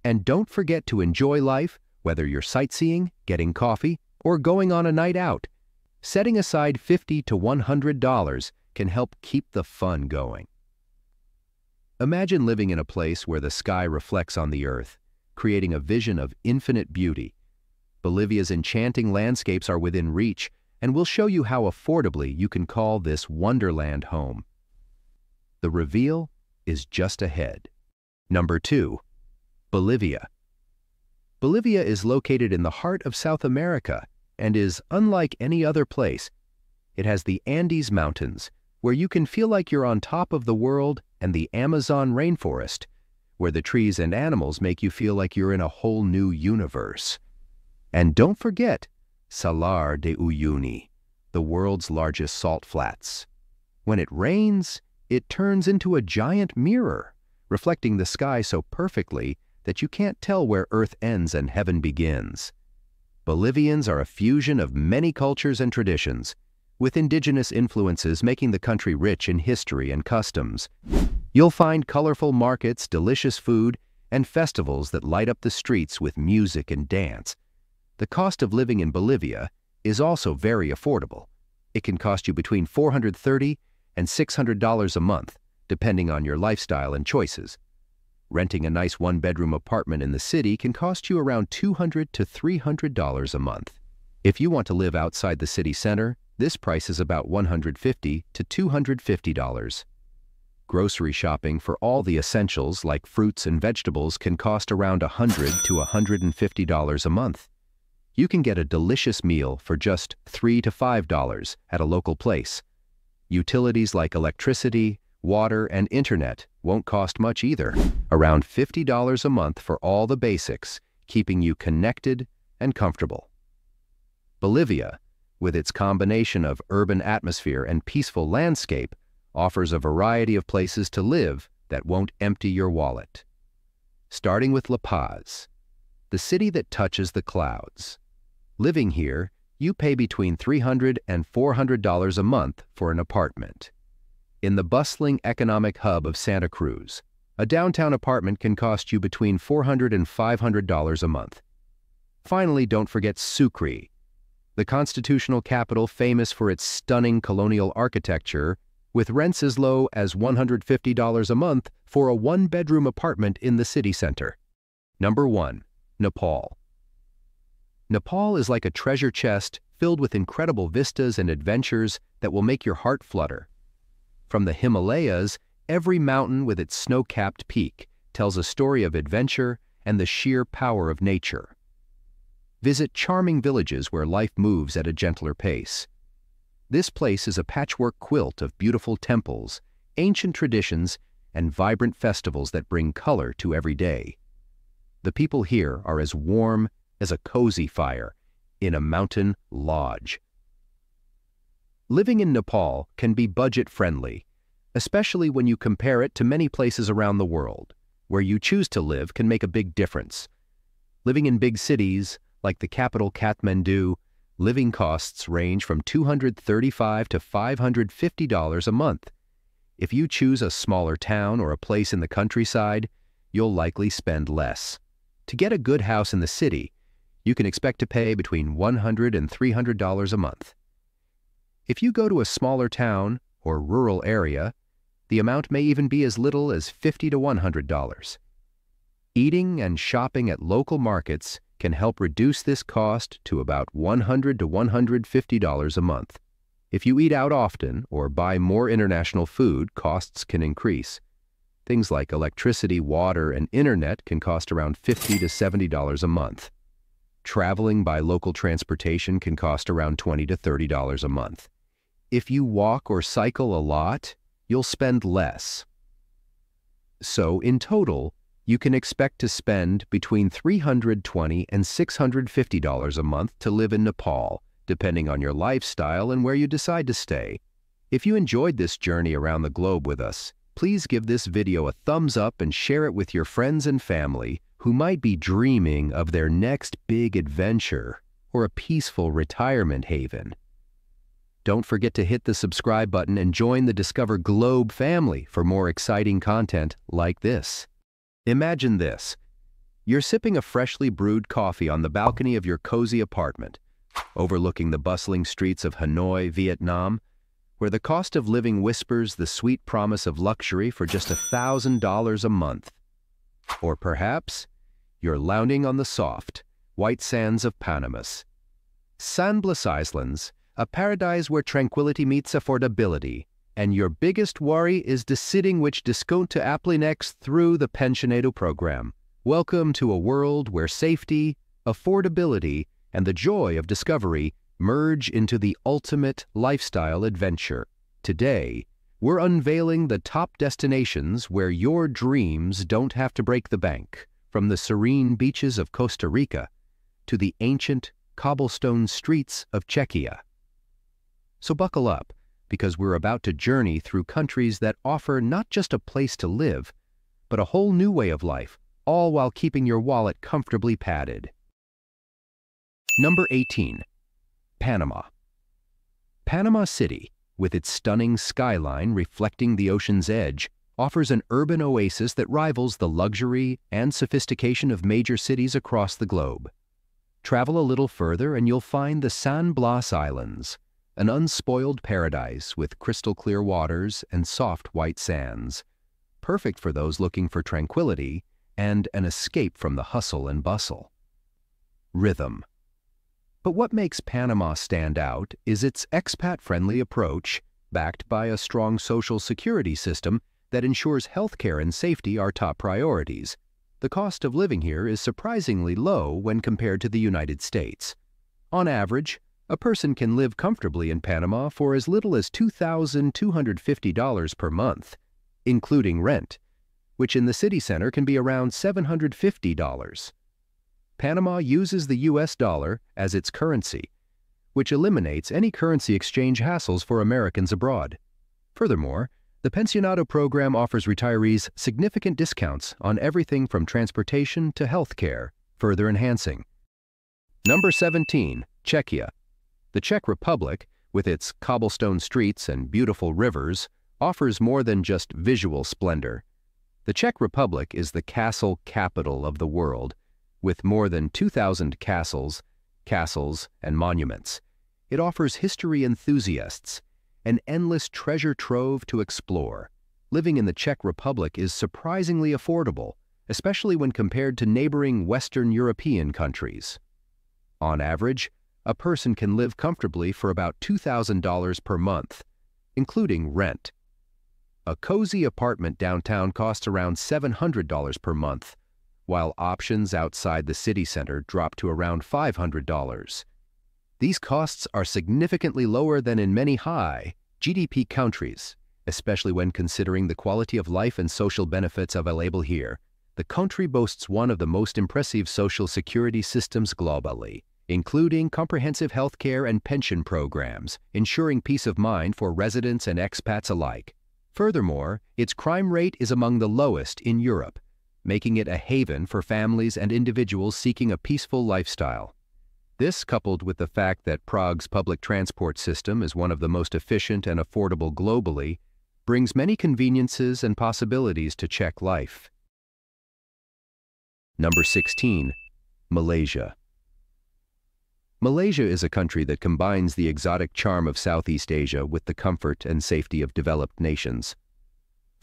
And don't forget to enjoy life, whether you're sightseeing, getting coffee, or going on a night out. Setting aside $50 to $100 can help keep the fun going. Imagine living in a place where the sky reflects on the earth, creating a vision of infinite beauty. Bolivia's enchanting landscapes are within reach, and we'll show you how affordably you can call this wonderland home. The reveal is just ahead. Number 2. Bolivia. Bolivia is located in the heart of South America and is unlike any other place. It has the Andes Mountains, where you can feel like you're on top of the world, and the Amazon rainforest, where the trees and animals make you feel like you're in a whole new universe. And don't forget Salar de Uyuni, the world's largest salt flats. When it rains, it turns into a giant mirror, reflecting the sky so perfectly that you can't tell where Earth ends and heaven begins. Bolivians are a fusion of many cultures and traditions, with indigenous influences making the country rich in history and customs. You'll find colorful markets, delicious food, and festivals that light up the streets with music and dance. The cost of living in Bolivia is also very affordable. It can cost you between $430 and $600 a month, depending on your lifestyle and choices. Renting a nice one-bedroom apartment in the city can cost you around $200 to $300 a month. If you want to live outside the city center, this price is about $150 to $250. Grocery shopping for all the essentials like fruits and vegetables can cost around $100 to $150 a month. You can get a delicious meal for just $3 to $5 at a local place. Utilities like electricity, water, and internet won't cost much either, around $50 a month for all the basics, keeping you connected and comfortable. Bolivia, with its combination of urban atmosphere and peaceful landscape, offers a variety of places to live that won't empty your wallet. Starting with La Paz, the city that touches the clouds. Living here, you pay between $300 and $400 a month for an apartment. In the bustling economic hub of Santa Cruz, a downtown apartment can cost you between $400 and $500 a month. Finally, don't forget Sucre, the constitutional capital famous for its stunning colonial architecture, with rents as low as $150 a month for a one-bedroom apartment in the city center. Number 1. Nepal. Nepal is like a treasure chest filled with incredible vistas and adventures that will make your heart flutter. From the Himalayas, every mountain with its snow-capped peak tells a story of adventure and the sheer power of nature. Visit charming villages where life moves at a gentler pace. This place is a patchwork quilt of beautiful temples, ancient traditions, and vibrant festivals that bring color to every day. The people here are as warm as a cozy fire in a mountain lodge. Living in Nepal can be budget-friendly, especially when you compare it to many places around the world. Where you choose to live can make a big difference. Living in big cities, like the capital Kathmandu, living costs range from $235 to $550 a month. If you choose a smaller town or a place in the countryside, you'll likely spend less. To get a good house in the city, you can expect to pay between $100 and $300 a month. If you go to a smaller town or rural area, the amount may even be as little as $50 to $100. Eating and shopping at local markets can help reduce this cost to about $100 to $150 a month. If you eat out often or buy more international food, costs can increase. Things like electricity, water, and internet can cost around $50 to $70 a month. Traveling by local transportation can cost around $20 to $30 a month. If you walk or cycle a lot, you'll spend less. So, in total, you can expect to spend between $320 and $650 a month to live in Nepal, depending on your lifestyle and where you decide to stay. If you enjoyed this journey around the globe with us, please give this video a thumbs up and share it with your friends and family who might be dreaming of their next big adventure or a peaceful retirement haven. Don't forget to hit the subscribe button and join the Discover Globe family for more exciting content like this. Imagine this. You're sipping a freshly brewed coffee on the balcony of your cozy apartment, overlooking the bustling streets of Hanoi, Vietnam, where the cost of living whispers the sweet promise of luxury for just $1,000 a month. Or perhaps you're lounging on the soft, white sands of Panamas. San Blas Islands, a paradise where tranquility meets affordability, and your biggest worry is deciding which discount to apply next through the Pensionado program. Welcome to a world where safety, affordability, and the joy of discovery merge into the ultimate lifestyle adventure. Today, we're unveiling the top destinations where your dreams don't have to break the bank, from the serene beaches of Costa Rica to the ancient cobblestone streets of Czechia. So buckle up, because we're about to journey through countries that offer not just a place to live, but a whole new way of life, all while keeping your wallet comfortably padded. Number 18. Panama. Panama City, with its stunning skyline reflecting the ocean's edge, offers an urban oasis that rivals the luxury and sophistication of major cities across the globe. Travel a little further and you'll find the San Blas Islands, an unspoiled paradise with crystal-clear waters and soft white sands, perfect for those looking for tranquility and an escape from the hustle and bustle. Rhythm. But what makes Panama stand out is its expat-friendly approach, backed by a strong social security system that ensures healthcare and safety are top priorities. The cost of living here is surprisingly low when compared to the United States. On average, a person can live comfortably in Panama for as little as $2,250 per month, including rent, which in the city center can be around $750. Panama uses the US dollar as its currency, which eliminates any currency exchange hassles for Americans abroad. Furthermore, the Pensionado program offers retirees significant discounts on everything from transportation to healthcare, further enhancing. Number 17. Czechia. The Czech Republic, with its cobblestone streets and beautiful rivers, offers more than just visual splendor. The Czech Republic is the castle capital of the world, with more than 2,000 castles, and monuments. It offers history enthusiasts an endless treasure trove to explore. Living in the Czech Republic is surprisingly affordable, especially when compared to neighboring Western European countries. On average, a person can live comfortably for about $2,000 per month, including rent. A cozy apartment downtown costs around $700 per month, while options outside the city center drop to around $500. These costs are significantly lower than in many high GDP countries, especially when considering the quality of life and social benefits available here. The country boasts one of the most impressive social security systems globally, including comprehensive healthcare and pension programs, ensuring peace of mind for residents and expats alike. Furthermore, its crime rate is among the lowest in Europe, making it a haven for families and individuals seeking a peaceful lifestyle. This, coupled with the fact that Prague's public transport system is one of the most efficient and affordable globally, brings many conveniences and possibilities to Czech life. Number 16. Malaysia. Malaysia is a country that combines the exotic charm of Southeast Asia with the comfort and safety of developed nations.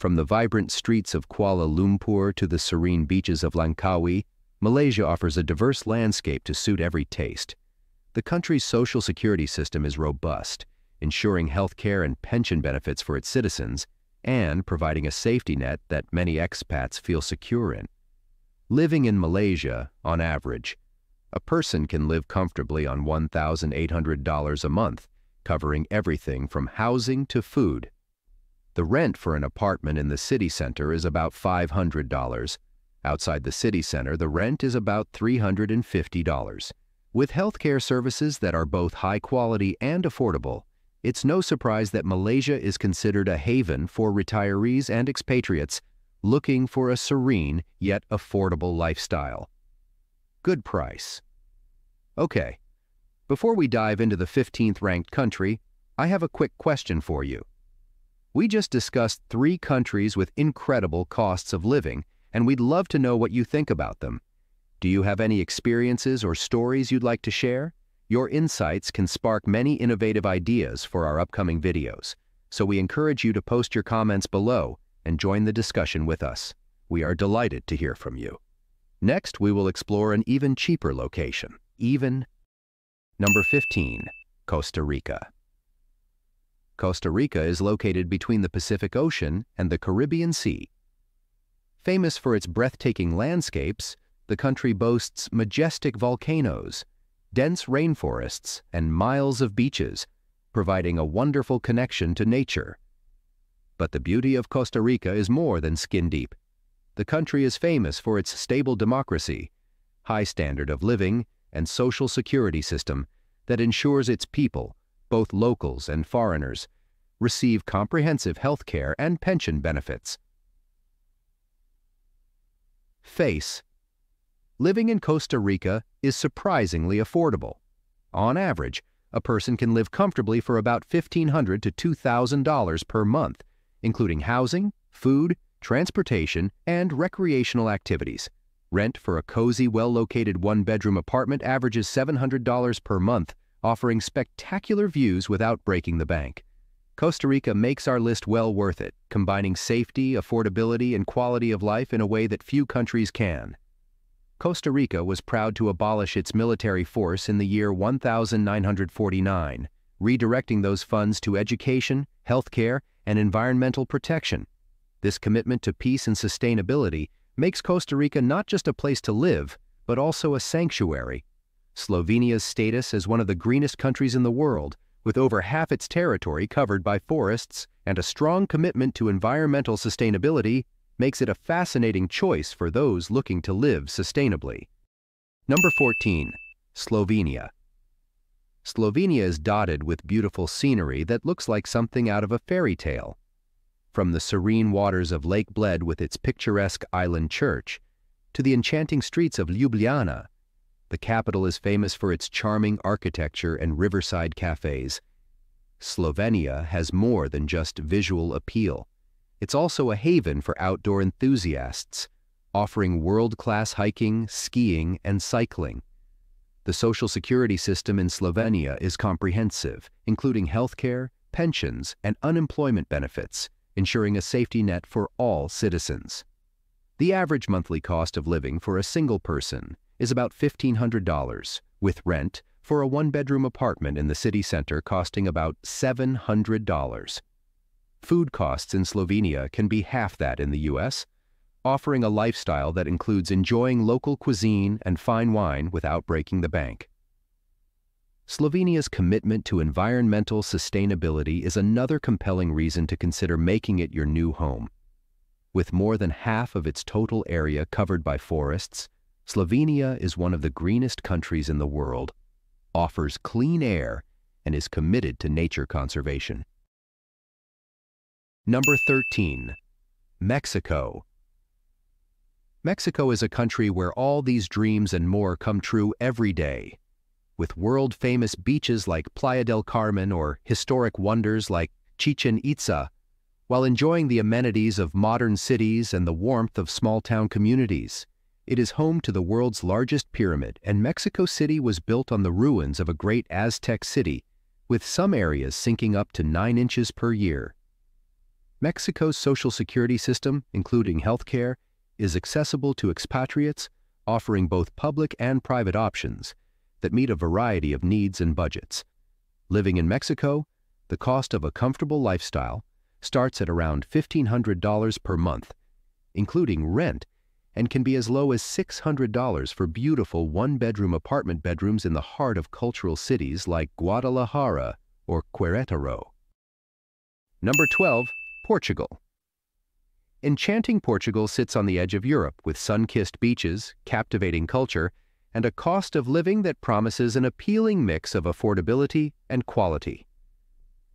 From the vibrant streets of Kuala Lumpur to the serene beaches of Langkawi, Malaysia offers a diverse landscape to suit every taste. The country's social security system is robust, ensuring health care and pension benefits for its citizens, and providing a safety net that many expats feel secure in. Living in Malaysia, on average, a person can live comfortably on $1,800 a month, covering everything from housing to food. The rent for an apartment in the city center is about $500. Outside the city center, the rent is about $350. With healthcare services that are both high quality and affordable, it's no surprise that Malaysia is considered a haven for retirees and expatriates looking for a serene yet affordable lifestyle. Good price. Okay, before we dive into the 15th ranked country, I have a quick question for you. We just discussed 3 countries with incredible costs of living, and we'd love to know what you think about them. Do you have any experiences or stories you'd like to share? Your insights can spark many innovative ideas for our upcoming videos, so we encourage you to post your comments below and join the discussion with us. We are delighted to hear from you. Next, we will explore an even cheaper location. Number 15, Costa Rica. Costa Rica is located between the Pacific Ocean and the Caribbean Sea. Famous for its breathtaking landscapes, the country boasts majestic volcanoes, dense rainforests, and miles of beaches, providing a wonderful connection to nature. But the beauty of Costa Rica is more than skin deep. The country is famous for its stable democracy, high standard of living, and social security system that ensures its people, both locals and foreigners, receive comprehensive health care and pension benefits. Face. Living in Costa Rica is surprisingly affordable. On average, a person can live comfortably for about $1,500 to $2,000 per month, including housing, food, transportation, and recreational activities. Rent for a cozy, well-located one-bedroom apartment averages $700 per month, offering spectacular views without breaking the bank. Costa Rica makes our list well worth it, combining safety, affordability, and quality of life in a way that few countries can. Costa Rica was proud to abolish its military force in the year 1949, redirecting those funds to education, healthcare, and environmental protection. This commitment to peace and sustainability makes Costa Rica not just a place to live, but also a sanctuary. Slovenia's status as one of the greenest countries in the world, with over half its territory covered by forests and a strong commitment to environmental sustainability, makes it a fascinating choice for those looking to live sustainably. Number 14. Slovenia. Slovenia is dotted with beautiful scenery that looks like something out of a fairy tale. From the serene waters of Lake Bled with its picturesque island church, to the enchanting streets of Ljubljana, the capital is famous for its charming architecture and riverside cafes. Slovenia has more than just visual appeal. It's also a haven for outdoor enthusiasts, offering world-class hiking, skiing, and cycling. The social security system in Slovenia is comprehensive, including healthcare, pensions, and unemployment benefits, ensuring a safety net for all citizens. The average monthly cost of living for a single person is about $1,500, with rent for a one-bedroom apartment in the city center costing about $700. Food costs in Slovenia can be half that in the US, offering a lifestyle that includes enjoying local cuisine and fine wine without breaking the bank. Slovenia's commitment to environmental sustainability is another compelling reason to consider making it your new home. With more than half of its total area covered by forests, Slovenia is one of the greenest countries in the world, offers clean air, and is committed to nature conservation. Number 13. Mexico. Mexico is a country where all these dreams and more come true every day. With world-famous beaches like Playa del Carmen or historic wonders like Chichen Itza, while enjoying the amenities of modern cities and the warmth of small-town communities, It is home to the world's largest pyramid, and Mexico City was built on the ruins of a great Aztec city, with some areas sinking up to 9 inches per year. Mexico's social security system, including healthcare, is accessible to expatriates, offering both public and private options that meet a variety of needs and budgets. Living in Mexico, the cost of a comfortable lifestyle starts at around $1,500 per month, including rent, and can be as low as $600 for beautiful one-bedroom apartment bedrooms in the heart of cultural cities like Guadalajara or Querétaro. Number 12. Portugal. Enchanting Portugal sits on the edge of Europe with sun-kissed beaches, captivating culture, and a cost of living that promises an appealing mix of affordability and quality.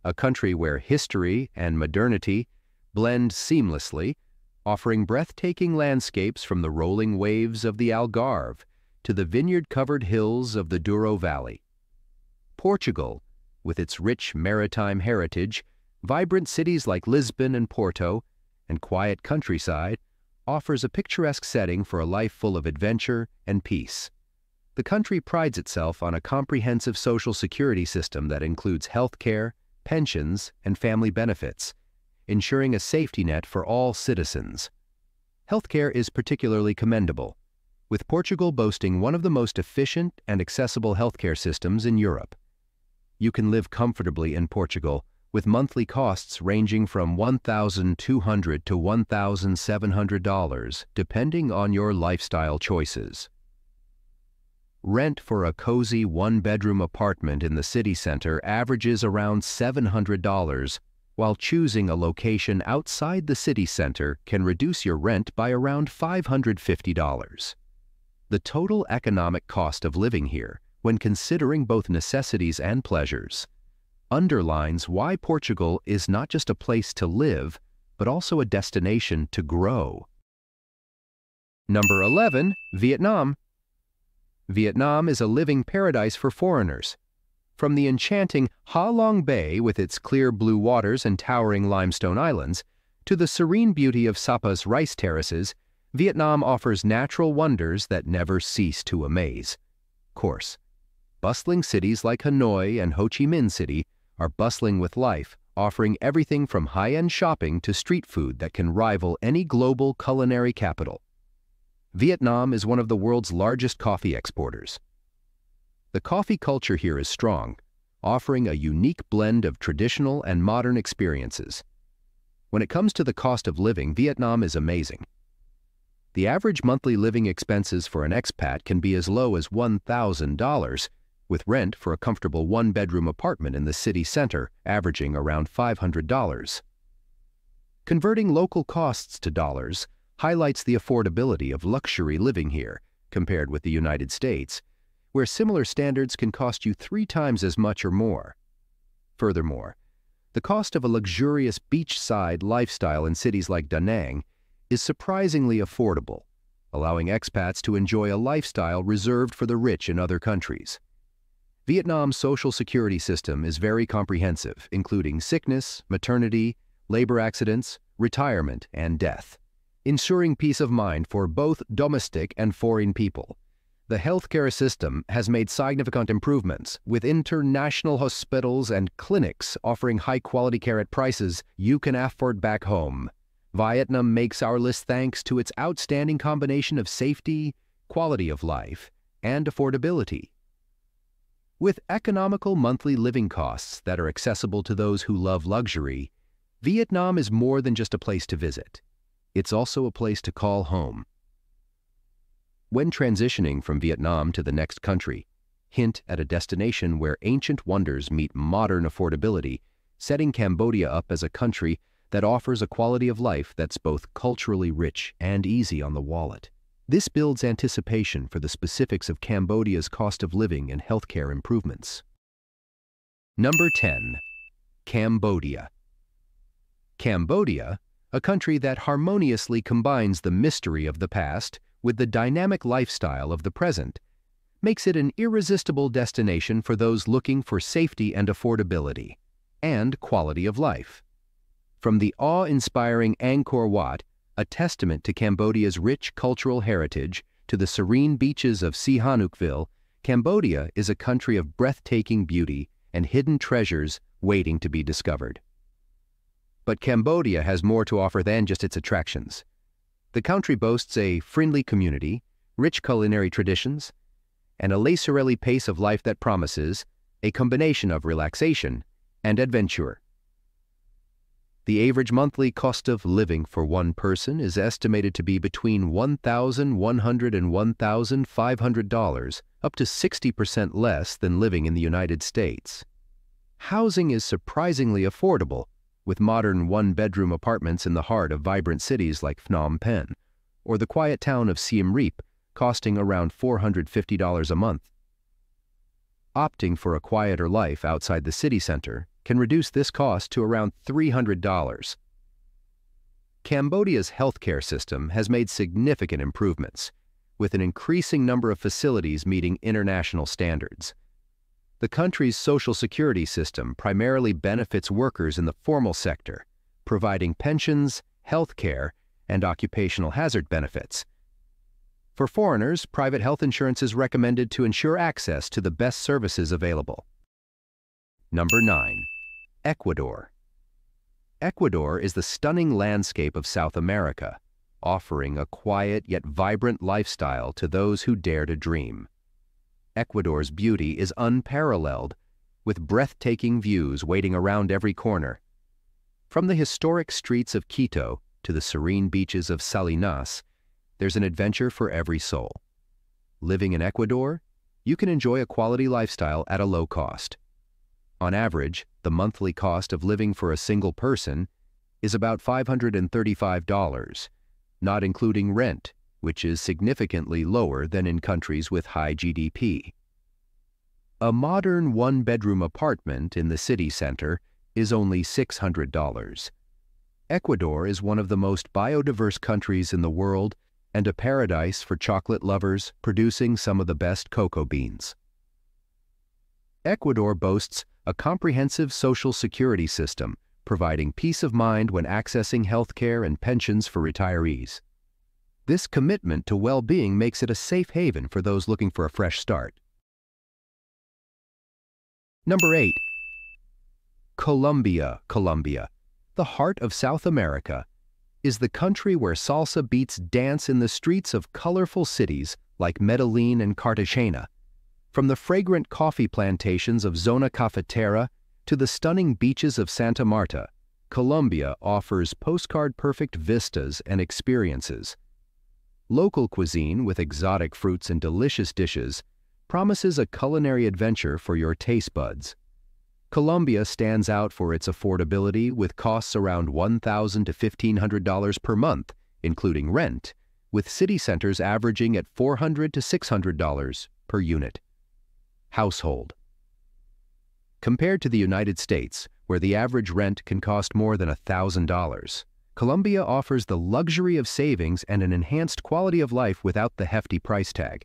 A country where history and modernity blend seamlessly, offering breathtaking landscapes from the rolling waves of the Algarve to the vineyard-covered hills of the Douro Valley. Portugal, with its rich maritime heritage, vibrant cities like Lisbon and Porto, and quiet countryside, offers a picturesque setting for a life full of adventure and peace. The country prides itself on a comprehensive social security system that includes healthcare, pensions, and family benefits, ensuring a safety net for all citizens. Healthcare is particularly commendable, with Portugal boasting one of the most efficient and accessible healthcare systems in Europe. You can live comfortably in Portugal, with monthly costs ranging from $1,200 to $1,700, depending on your lifestyle choices. Rent for a cozy one-bedroom apartment in the city center averages around $700, while choosing a location outside the city center can reduce your rent by around $550. The total economic cost of living here, when considering both necessities and pleasures, underlines why Portugal is not just a place to live, but also a destination to grow. Number 11. Vietnam. Vietnam is a living paradise for foreigners. From the enchanting Ha Long Bay with its clear blue waters and towering limestone islands, to the serene beauty of Sapa's rice terraces, Vietnam offers natural wonders that never cease to amaze. Course. Bustling cities like Hanoi and Ho Chi Minh City are bustling with life, offering everything from high-end shopping to street food that can rival any global culinary capital. Vietnam is one of the world's largest coffee exporters. The coffee culture here is strong, offering a unique blend of traditional and modern experiences. When it comes to the cost of living, Vietnam is amazing. The average monthly living expenses for an expat can be as low as $1,000, with rent for a comfortable one-bedroom apartment in the city center averaging around $500. Converting local costs to dollars highlights the affordability of luxury living here compared with the United States, where similar standards can cost you 3 times as much or more. Furthermore, the cost of a luxurious beachside lifestyle in cities like Da Nang is surprisingly affordable, allowing expats to enjoy a lifestyle reserved for the rich in other countries. Vietnam's social security system is very comprehensive, including sickness, maternity, labor accidents, retirement, and death, ensuring peace of mind for both domestic and foreign people. The healthcare system has made significant improvements, with international hospitals and clinics offering high-quality care at prices you can afford back home. Vietnam makes our list thanks to its outstanding combination of safety, quality of life, and affordability. With economical monthly living costs that are accessible to those who love luxury, Vietnam is more than just a place to visit. It's also a place to call home. When transitioning from Vietnam to the next country, hint at a destination where ancient wonders meet modern affordability, setting Cambodia up as a country that offers a quality of life that's both culturally rich and easy on the wallet. This builds anticipation for the specifics of Cambodia's cost of living and healthcare improvements. Number 10. Cambodia. Cambodia, a country that harmoniously combines the mystery of the past with the dynamic lifestyle of the present, makes it an irresistible destination for those looking for safety and affordability, and quality of life. From the awe-inspiring Angkor Wat, a testament to Cambodia's rich cultural heritage, to the serene beaches of Sihanoukville, Cambodia is a country of breathtaking beauty and hidden treasures waiting to be discovered. But Cambodia has more to offer than just its attractions. The country boasts a friendly community, rich culinary traditions, and a laissez-aller pace of life that promises a combination of relaxation and adventure. The average monthly cost of living for one person is estimated to be between $1,100 and $1,500, up to 60% less than living in the United States. Housing is surprisingly affordable, with modern one-bedroom apartments in the heart of vibrant cities like Phnom Penh, or the quiet town of Siem Reap, costing around $450 a month. Opting for a quieter life outside the city center can reduce this cost to around $300. Cambodia's healthcare system has made significant improvements, with an increasing number of facilities meeting international standards. The country's social security system primarily benefits workers in the formal sector, providing pensions, healthcare, and occupational hazard benefits. For foreigners, private health insurance is recommended to ensure access to the best services available. Number 9. Ecuador. Ecuador is the stunning landscape of South America, offering a quiet yet vibrant lifestyle to those who dare to dream. Ecuador's beauty is unparalleled, with breathtaking views waiting around every corner. From the historic streets of Quito to the serene beaches of Salinas, there's an adventure for every soul. Living in Ecuador, you can enjoy a quality lifestyle at a low cost. On average, the monthly cost of living for a single person is about $535, not including rent, which is significantly lower than in countries with high GDP. A modern one-bedroom apartment in the city center is only $600. Ecuador is one of the most biodiverse countries in the world and a paradise for chocolate lovers, producing some of the best cocoa beans. Ecuador boasts a comprehensive social security system, providing peace of mind when accessing healthcare and pensions for retirees. This commitment to well-being makes it a safe haven for those looking for a fresh start. Number 8. Colombia, the heart of South America, is the country where salsa beats dance in the streets of colorful cities like Medellin and Cartagena. From the fragrant coffee plantations of Zona Cafetera to the stunning beaches of Santa Marta, Colombia offers postcard-perfect vistas and experiences. Local cuisine with exotic fruits and delicious dishes promises a culinary adventure for your taste buds. Colombia stands out for its affordability, with costs around $1,000 to $1,500 per month, including rent, with city centers averaging at $400 to $600 per unit. Household. Compared to the United States, where the average rent can cost more than $1,000, Colombia offers the luxury of savings and an enhanced quality of life without the hefty price tag.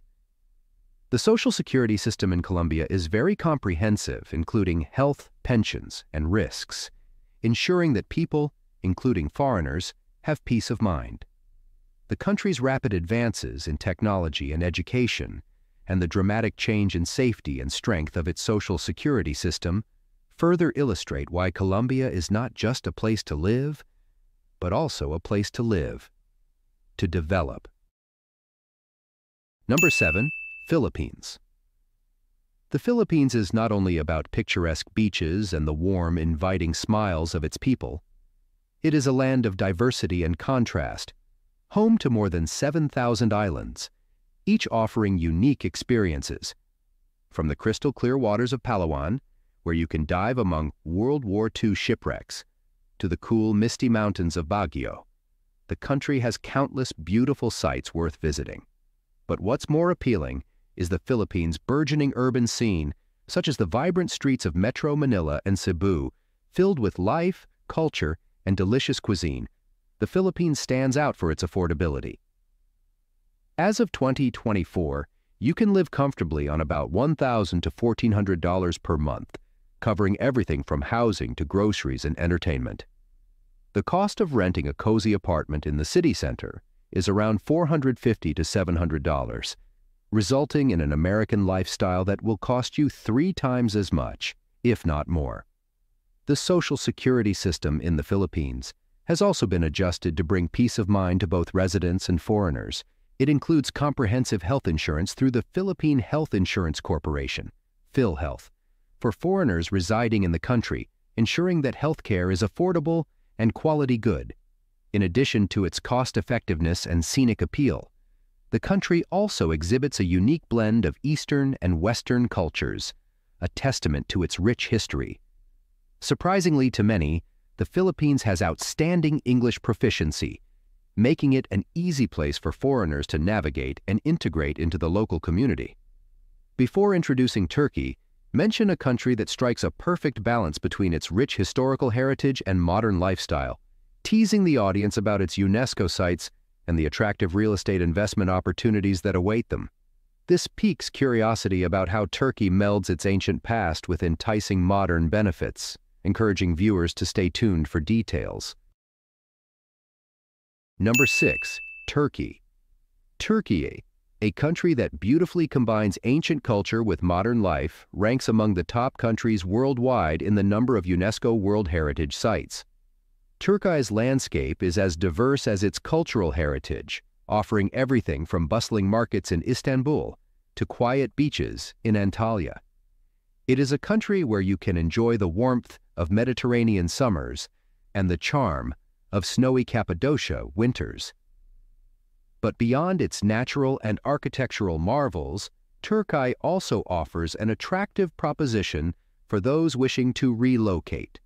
The social security system in Colombia is very comprehensive, including health, pensions, and risks, ensuring that people, including foreigners, have peace of mind. The country's rapid advances in technology and education, and the dramatic change in safety and strength of its social security system, further illustrate why Colombia is not just a place to live, but also a place to live, to develop. Number 7. Philippines. The Philippines is not only about picturesque beaches and the warm, inviting smiles of its people. It is a land of diversity and contrast, home to more than 7,000 islands, each offering unique experiences. From the crystal-clear waters of Palawan, where you can dive among World War II shipwrecks, to the cool, misty mountains of Baguio, the country has countless beautiful sights worth visiting. But what's more appealing is the Philippines' burgeoning urban scene, such as the vibrant streets of Metro Manila and Cebu, filled with life, culture, and delicious cuisine. The Philippines stands out for its affordability. As of 2024, you can live comfortably on about $1,000 to $1,400 per month, covering everything from housing to groceries and entertainment. The cost of renting a cozy apartment in the city center is around $450 to $700, resulting in an American lifestyle that will cost you 3 times as much, if not more. The social security system in the Philippines has also been adjusted to bring peace of mind to both residents and foreigners. It includes comprehensive health insurance through the Philippine Health Insurance Corporation, PhilHealth, for foreigners residing in the country, ensuring that healthcare is affordable and quality good. In addition to its cost-effectiveness and scenic appeal, the country also exhibits a unique blend of Eastern and Western cultures, a testament to its rich history. Surprisingly to many, the Philippines has outstanding English proficiency, making it an easy place for foreigners to navigate and integrate into the local community. Before introducing Turkey, mention a country that strikes a perfect balance between its rich historical heritage and modern lifestyle, teasing the audience about its UNESCO sites and the attractive real estate investment opportunities that await them. This piques curiosity about how Turkey melds its ancient past with enticing modern benefits, encouraging viewers to stay tuned for details. Number 6. Turkey. Turkey, a country that beautifully combines ancient culture with modern life, ranks among the top countries worldwide in the number of UNESCO World Heritage Sites. Turkey's landscape is as diverse as its cultural heritage, offering everything from bustling markets in Istanbul to quiet beaches in Antalya. It is a country where you can enjoy the warmth of Mediterranean summers and the charm of snowy Cappadocia winters. But beyond its natural and architectural marvels, Turkey also offers an attractive proposition for those wishing to relocate.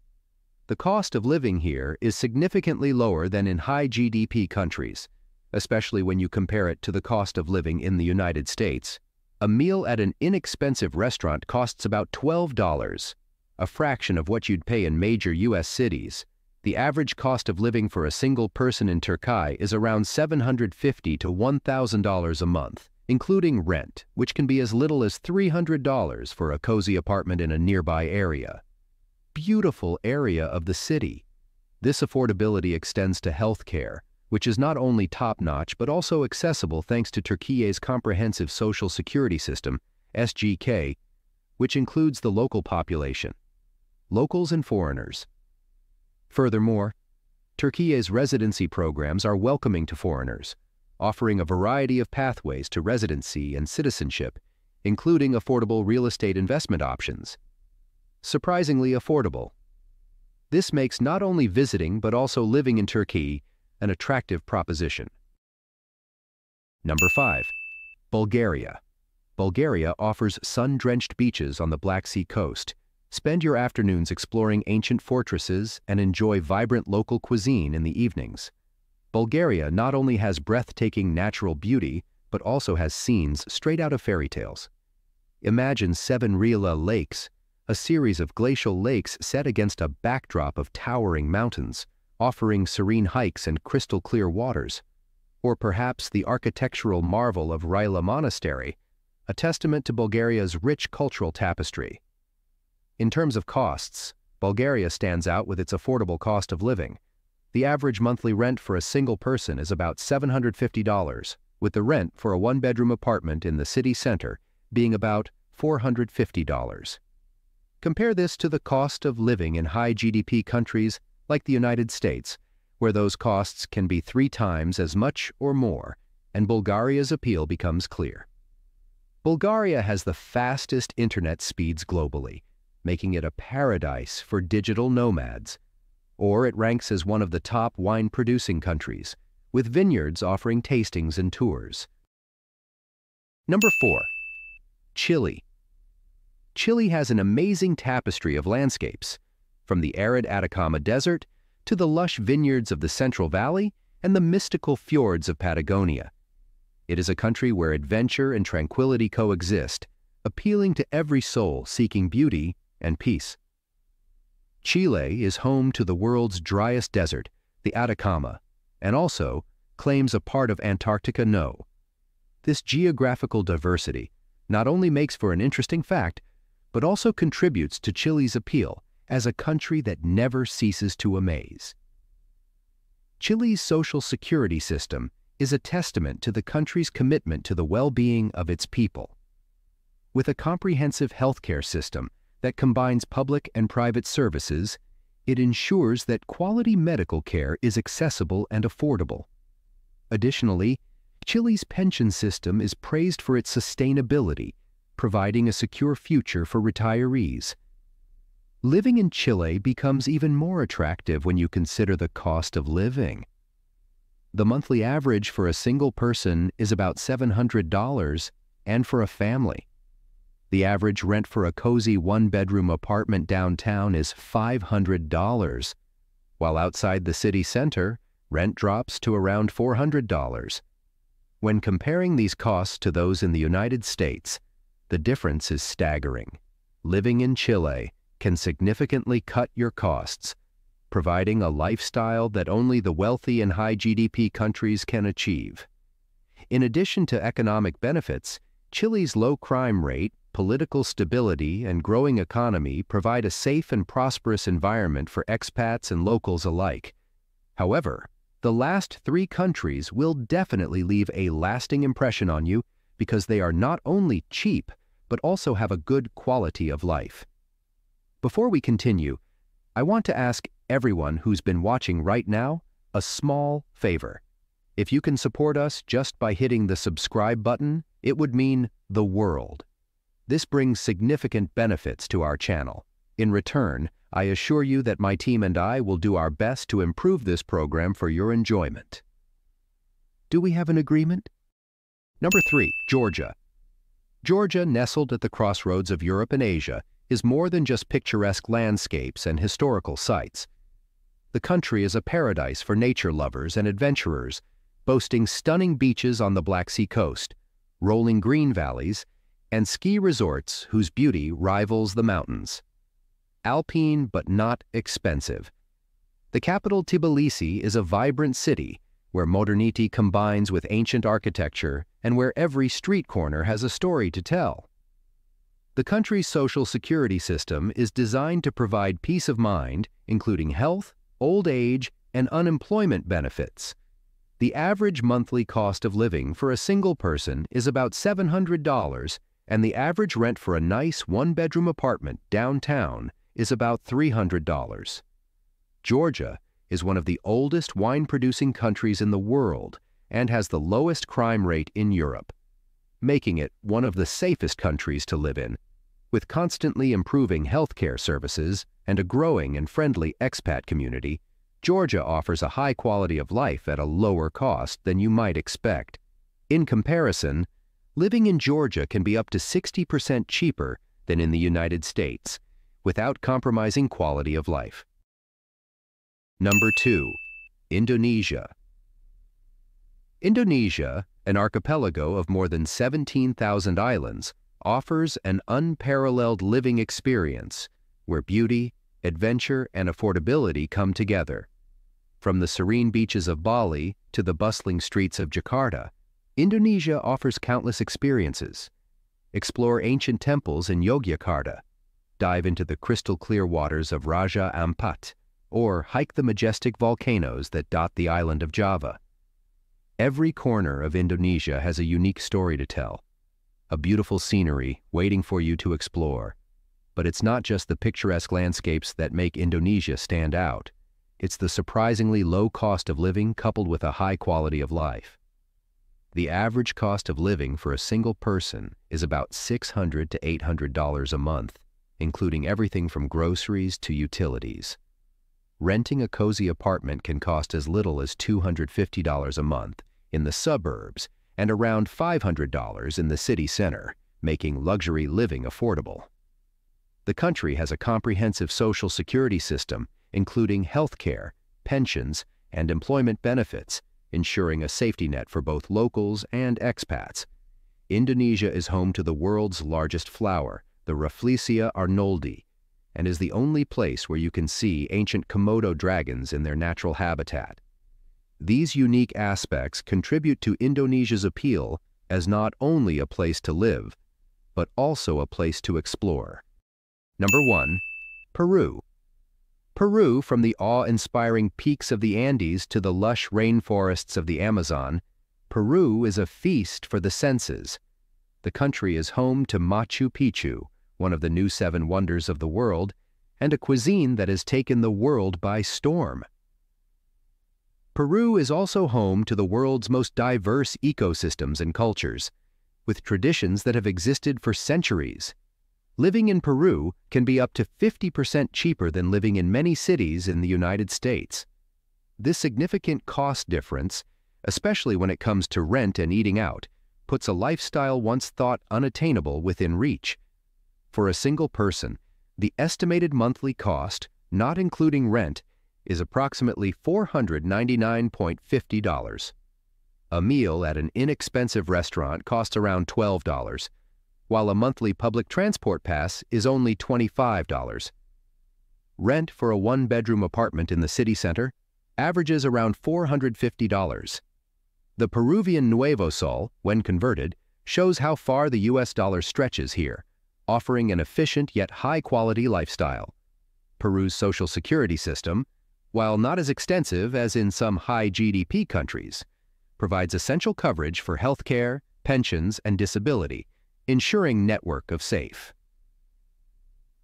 The cost of living here is significantly lower than in high GDP countries, especially when you compare it to the cost of living in the United States. A meal at an inexpensive restaurant costs about $12, a fraction of what you'd pay in major U.S. cities. The average cost of living for a single person in Turkey is around $750 to $1,000 a month, including rent, which can be as little as $300 for a cozy apartment in a nearby area. Beautiful area of the city. This affordability extends to healthcare, which is not only top-notch but also accessible thanks to Turkey's comprehensive social security system, SGK, which includes the local population, locals and foreigners. Furthermore, Turkey's residency programs are welcoming to foreigners, offering a variety of pathways to residency and citizenship, including affordable real estate investment options. Surprisingly affordable. This makes not only visiting but also living in Turkey an attractive proposition. Number 5. Bulgaria. Bulgaria offers sun-drenched beaches on the Black Sea coast. Spend your afternoons exploring ancient fortresses and enjoy vibrant local cuisine in the evenings. Bulgaria not only has breathtaking natural beauty, but also has scenes straight out of fairy tales. Imagine 7 Rila lakes, a series of glacial lakes set against a backdrop of towering mountains, offering serene hikes and crystal clear waters. Or perhaps the architectural marvel of Rila Monastery, a testament to Bulgaria's rich cultural tapestry. In terms of costs, Bulgaria stands out with its affordable cost of living. The average monthly rent for a single person is about $750, with the rent for a one-bedroom apartment in the city center being about $450. Compare this to the cost of living in high GDP countries like the United States, where those costs can be 3 times as much or more, and Bulgaria's appeal becomes clear. Bulgaria has the fastest internet speeds globally, making it a paradise for digital nomads. Or it ranks as one of the top wine-producing countries, with vineyards offering tastings and tours. Number 4. Chile. Chile has an amazing tapestry of landscapes, from the arid Atacama Desert to the lush vineyards of the Central Valley and the mystical fjords of Patagonia. It is a country where adventure and tranquility coexist, appealing to every soul seeking beauty and peace. Chile is home to the world's driest desert, the Atacama, and also claims a part of Antarctica known. This geographical diversity not only makes for an interesting fact, but also contributes to Chile's appeal as a country that never ceases to amaze. Chile's social security system is a testament to the country's commitment to the well-being of its people. With a comprehensive healthcare system that combines public and private services, it ensures that quality medical care is accessible and affordable. Additionally, Chile's pension system is praised for its sustainability, providing a secure future for retirees. Living in Chile becomes even more attractive when you consider the cost of living. The monthly average for a single person is about $700, and for a family, the average rent for a cozy one-bedroom apartment downtown is $500, while outside the city center, rent drops to around $400. When comparing these costs to those in the United States, the difference is staggering. Living in Chile can significantly cut your costs, providing a lifestyle that only the wealthy and high GDP countries can achieve. In addition to economic benefits, Chile's low crime rate, political stability, and growing economy provide a safe and prosperous environment for expats and locals alike. However, the last three countries will definitely leave a lasting impression on you because they are not only cheap, but also have a good quality of life. Before we continue, I want to ask everyone who's been watching right now a small favor. If you can support us just by hitting the subscribe button, it would mean the world. This brings significant benefits to our channel. In return, I assure you that my team and I will do our best to improve this program for your enjoyment. Do we have an agreement? Number 3, Georgia. Georgia, nestled at the crossroads of Europe and Asia, is more than just picturesque landscapes and historical sites. The country is a paradise for nature lovers and adventurers, boasting stunning beaches on the Black Sea coast, rolling green valleys, and ski resorts whose beauty rivals the mountains. Alpine but not expensive. The capital Tbilisi is a vibrant city where modernity combines with ancient architecture and where every street corner has a story to tell. The country's social security system is designed to provide peace of mind, including health, old age, and unemployment benefits. The average monthly cost of living for a single person is about $700, and the average rent for a nice one-bedroom apartment downtown is about $300. Georgia is one of the oldest wine-producing countries in the world and has the lowest crime rate in Europe, making it one of the safest countries to live in, with constantly improving healthcare services and a growing and friendly expat community. Georgia offers a high quality of life at a lower cost than you might expect. In comparison, living in Georgia can be up to 60% cheaper than in the United States, without compromising quality of life. Number 2, Indonesia. Indonesia, an archipelago of more than 17,000 islands, offers an unparalleled living experience where beauty, adventure, and affordability come together. From the serene beaches of Bali to the bustling streets of Jakarta, Indonesia offers countless experiences. Explore ancient temples in Yogyakarta, dive into the crystal-clear waters of Raja Ampat, or hike the majestic volcanoes that dot the island of Java. Every corner of Indonesia has a unique story to tell, a beautiful scenery waiting for you to explore. But it's not just the picturesque landscapes that make Indonesia stand out. It's the surprisingly low cost of living coupled with a high quality of life. The average cost of living for a single person is about $600 to $800 a month, including everything from groceries to utilities. Renting a cozy apartment can cost as little as $250 a month in the suburbs and around $500 in the city center, making luxury living affordable. The country has a comprehensive social security system, including health care, pensions, and employment benefits, ensuring a safety net for both locals and expats. Indonesia is home to the world's largest flower, the Rafflesia arnoldi, and is the only place where you can see ancient Komodo dragons in their natural habitat. These unique aspects contribute to Indonesia's appeal as not only a place to live, but also a place to explore. Number 1, Peru. Peru, from the awe-inspiring peaks of the Andes to the lush rainforests of the Amazon, Peru is a feast for the senses. The country is home to Machu Picchu, one of the new 7 wonders of the world, and a cuisine that has taken the world by storm. Peru is also home to the world's most diverse ecosystems and cultures, with traditions that have existed for centuries. Living in Peru can be up to 50% cheaper than living in many cities in the United States. This significant cost difference, especially when it comes to rent and eating out, puts a lifestyle once thought unattainable within reach. For a single person, the estimated monthly cost, not including rent, is approximately $499.50. A meal at an inexpensive restaurant costs around $12, while a monthly public transport pass is only $25. Rent for a one-bedroom apartment in the city center averages around $450. The Peruvian Nuevo Sol, when converted, shows how far the US dollar stretches here, offering an efficient yet high-quality lifestyle. Peru's social security system, while not as extensive as in some high GDP countries, provides essential coverage for healthcare, pensions, and disability, ensuring network of safe.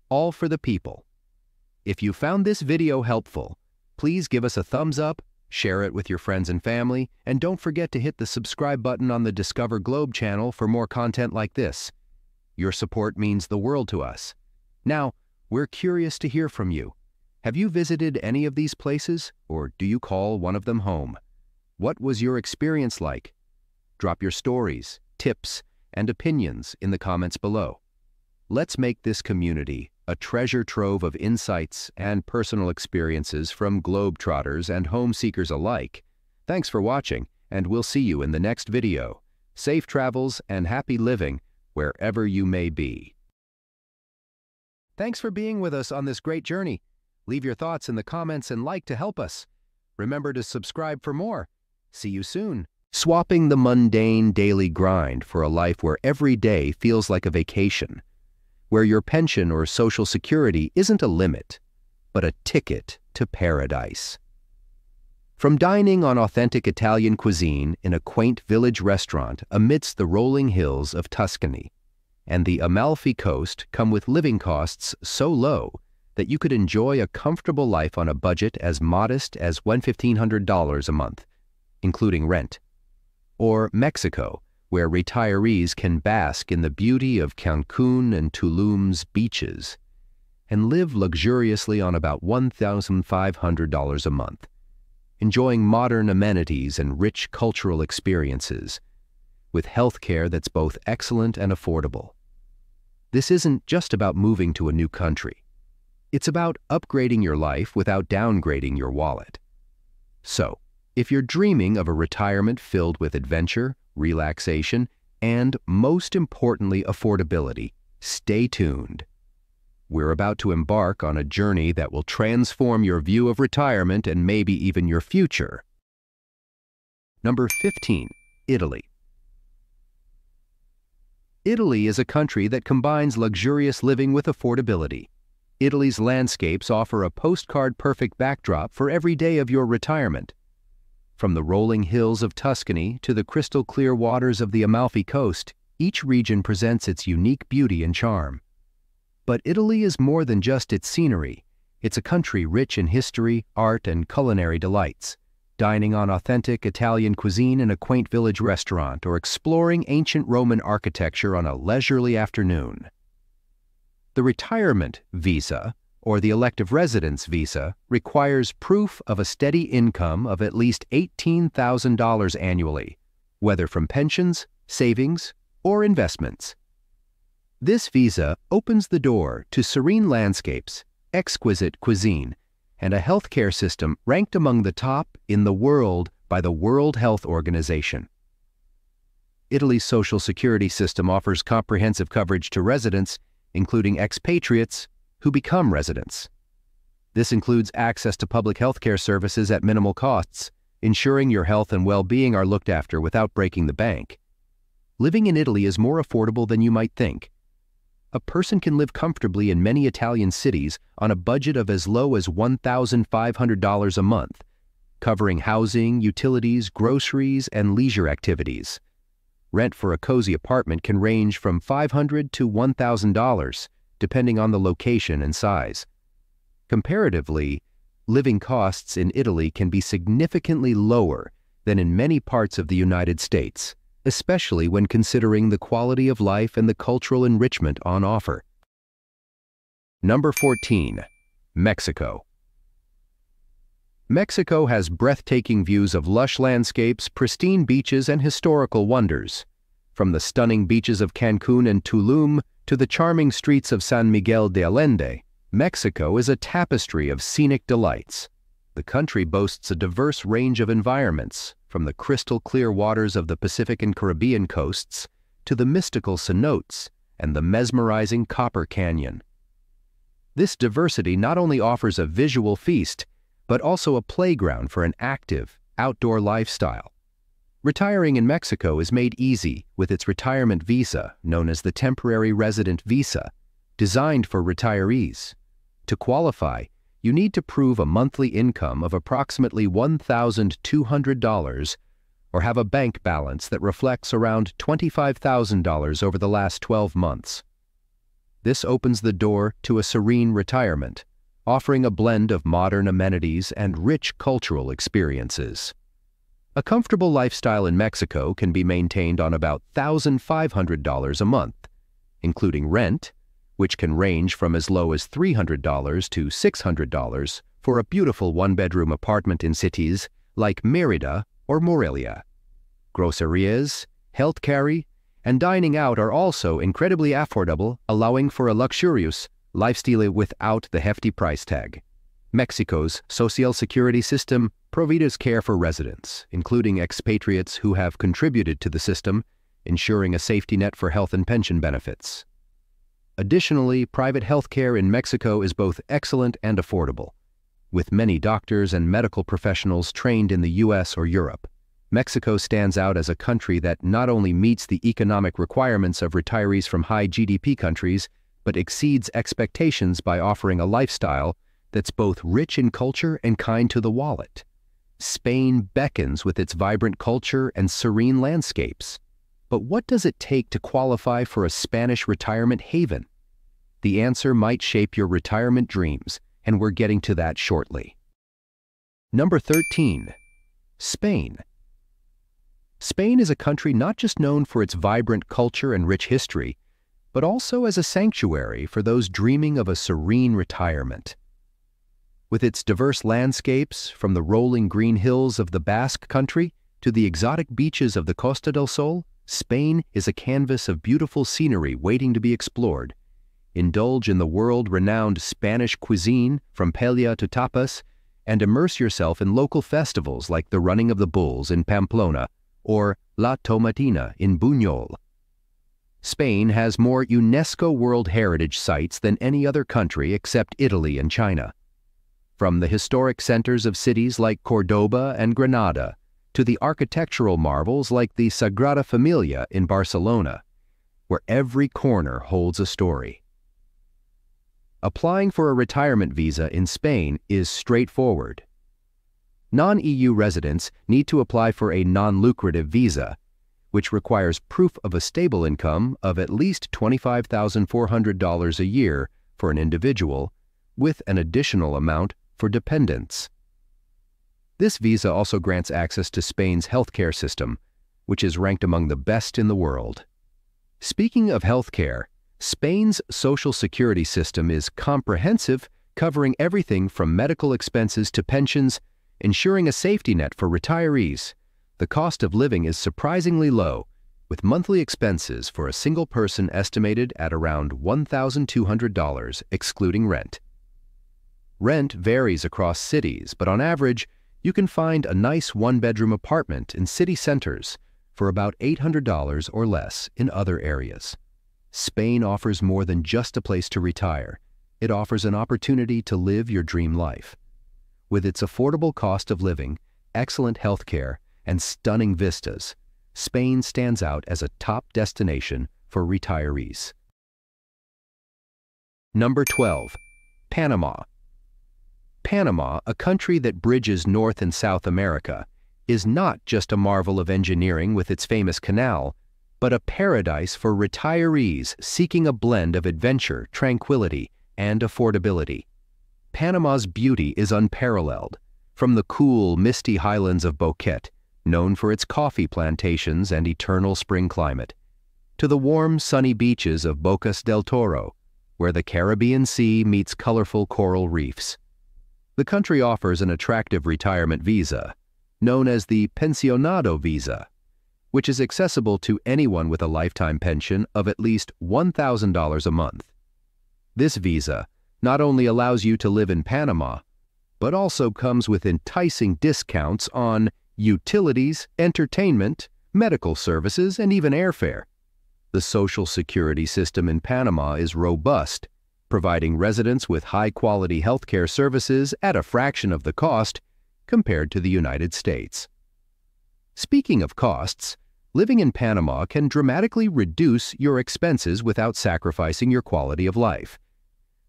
All for the people. If you found this video helpful, please give us a thumbs up, share it with your friends and family, and don't forget to hit the subscribe button on the Discover Globe channel for more content like this. Your support means the world to us. Now, we're curious to hear from you. Have you visited any of these places, or do you call one of them home? What was your experience like? Drop your stories, tips, and opinions in the comments below. Let's make this community a treasure trove of insights and personal experiences from globetrotters and home seekers alike. Thanks for watching, and we'll see you in the next video. Safe travels and happy living wherever you may be. Thanks for being with us on this great journey. Leave your thoughts in the comments and like to help us. Remember to subscribe for more. See you soon. Swapping the mundane daily grind for a life where every day feels like a vacation, where your pension or social security isn't a limit, but a ticket to paradise. From dining on authentic Italian cuisine in a quaint village restaurant amidst the rolling hills of Tuscany and the Amalfi Coast come with living costs so low that you could enjoy a comfortable life on a budget as modest as $1,500 a month, including rent. Or Mexico, where retirees can bask in the beauty of Cancun and Tulum's beaches and live luxuriously on about $1,500 a month, enjoying modern amenities and rich cultural experiences, with healthcare that's both excellent and affordable. This isn't just about moving to a new country. It's about upgrading your life without downgrading your wallet. So, if you're dreaming of a retirement filled with adventure, relaxation, and most importantly, affordability, stay tuned. We're about to embark on a journey that will transform your view of retirement and maybe even your future. Number 15, Italy. Italy is a country that combines luxurious living with affordability. Italy's landscapes offer a postcard-perfect backdrop for every day of your retirement. From the rolling hills of Tuscany to the crystal-clear waters of the Amalfi Coast, each region presents its unique beauty and charm. But Italy is more than just its scenery. It's a country rich in history, art, and culinary delights. Dining on authentic Italian cuisine in a quaint village restaurant or exploring ancient Roman architecture on a leisurely afternoon. The retirement visa, or the elective residence visa, requires proof of a steady income of at least $18,000 annually, whether from pensions, savings, or investments. This visa opens the door to serene landscapes, exquisite cuisine, and a healthcare system ranked among the top in the world by the World Health Organization. Italy's social security system offers comprehensive coverage to residents, including expatriates who become residents. This includes access to public healthcare services at minimal costs, ensuring your health and well-being are looked after without breaking the bank. Living in Italy is more affordable than you might think. A person can live comfortably in many Italian cities on a budget of as low as $1,500 a month, covering housing, utilities, groceries, and leisure activities. Rent for a cozy apartment can range from $500 to $1,000, depending on the location and size. Comparatively, living costs in Italy can be significantly lower than in many parts of the United States, especially when considering the quality of life and the cultural enrichment on offer. Number 14. Mexico. Mexico has breathtaking views of lush landscapes, pristine beaches, and historical wonders. From the stunning beaches of Cancun and Tulum to the charming streets of San Miguel de Allende, Mexico is a tapestry of scenic delights. The country boasts a diverse range of environments, from the crystal-clear waters of the Pacific and Caribbean coasts to the mystical cenotes and the mesmerizing Copper Canyon. This diversity not only offers a visual feast, but also a playground for an active, outdoor lifestyle. Retiring in Mexico is made easy with its retirement visa, known as the Temporary Resident Visa, designed for retirees. To qualify, you need to prove a monthly income of approximately $1,200 or have a bank balance that reflects around $25,000 over the last 12 months. This opens the door to a serene retirement, offering a blend of modern amenities and rich cultural experiences. A comfortable lifestyle in Mexico can be maintained on about $1,500 a month, including rent, which can range from as low as $300 to $600 for a beautiful one-bedroom apartment in cities like Mérida or Morelia. Groceries, health care, and dining out are also incredibly affordable, allowing for a luxurious lifestyle without the hefty price tag. Mexico's social security system provides care for residents, including expatriates who have contributed to the system, ensuring a safety net for health and pension benefits. Additionally, private healthcare in Mexico is both excellent and affordable, with many doctors and medical professionals trained in the US or Europe. Mexico stands out as a country that not only meets the economic requirements of retirees from high GDP countries, but exceeds expectations by offering a lifestyle that's both rich in culture and kind to the wallet. Spain beckons with its vibrant culture and serene landscapes. But what does it take to qualify for a Spanish retirement haven? The answer might shape your retirement dreams, and we're getting to that shortly. Number 13. Spain. Spain is a country not just known for its vibrant culture and rich history, but also as a sanctuary for those dreaming of a serene retirement. With its diverse landscapes, from the rolling green hills of the Basque Country to the exotic beaches of the Costa del Sol, Spain is a canvas of beautiful scenery waiting to be explored. Indulge in the world-renowned Spanish cuisine, from paella to tapas, and immerse yourself in local festivals like the Running of the Bulls in Pamplona or La Tomatina in Buñol. Spain has more UNESCO World Heritage Sites than any other country except Italy and China. From the historic centers of cities like Cordoba and Granada, to the architectural marvels like the Sagrada Familia in Barcelona, where every corner holds a story. Applying for a retirement visa in Spain is straightforward. Non-EU residents need to apply for a non-lucrative visa, which requires proof of a stable income of at least $25,400 a year for an individual, with an additional amount for dependents. This visa also grants access to Spain's healthcare system, which is ranked among the best in the world. Speaking of healthcare, Spain's social security system is comprehensive, covering everything from medical expenses to pensions, ensuring a safety net for retirees. The cost of living is surprisingly low, with monthly expenses for a single person estimated at around $1,200, excluding rent. Rent varies across cities, but on average, you can find a nice one-bedroom apartment in city centers for about $800 or less in other areas. Spain offers more than just a place to retire. It offers an opportunity to live your dream life. With its affordable cost of living, excellent healthcare, and stunning vistas, Spain stands out as a top destination for retirees. Number 12. Panama. Panama, a country that bridges North and South America, is not just a marvel of engineering with its famous canal, but a paradise for retirees seeking a blend of adventure, tranquility, and affordability. Panama's beauty is unparalleled, from the cool, misty highlands of Boquete, known for its coffee plantations and eternal spring climate, to the warm, sunny beaches of Bocas del Toro, where the Caribbean Sea meets colorful coral reefs. The country offers an attractive retirement visa, known as the Pensionado visa, which is accessible to anyone with a lifetime pension of at least $1,000 a month. This visa not only allows you to live in Panama, but also comes with enticing discounts on utilities, entertainment, medical services, and even airfare. The social security system in Panama is robust, providing residents with high-quality healthcare services at a fraction of the cost compared to the United States. Speaking of costs, living in Panama can dramatically reduce your expenses without sacrificing your quality of life.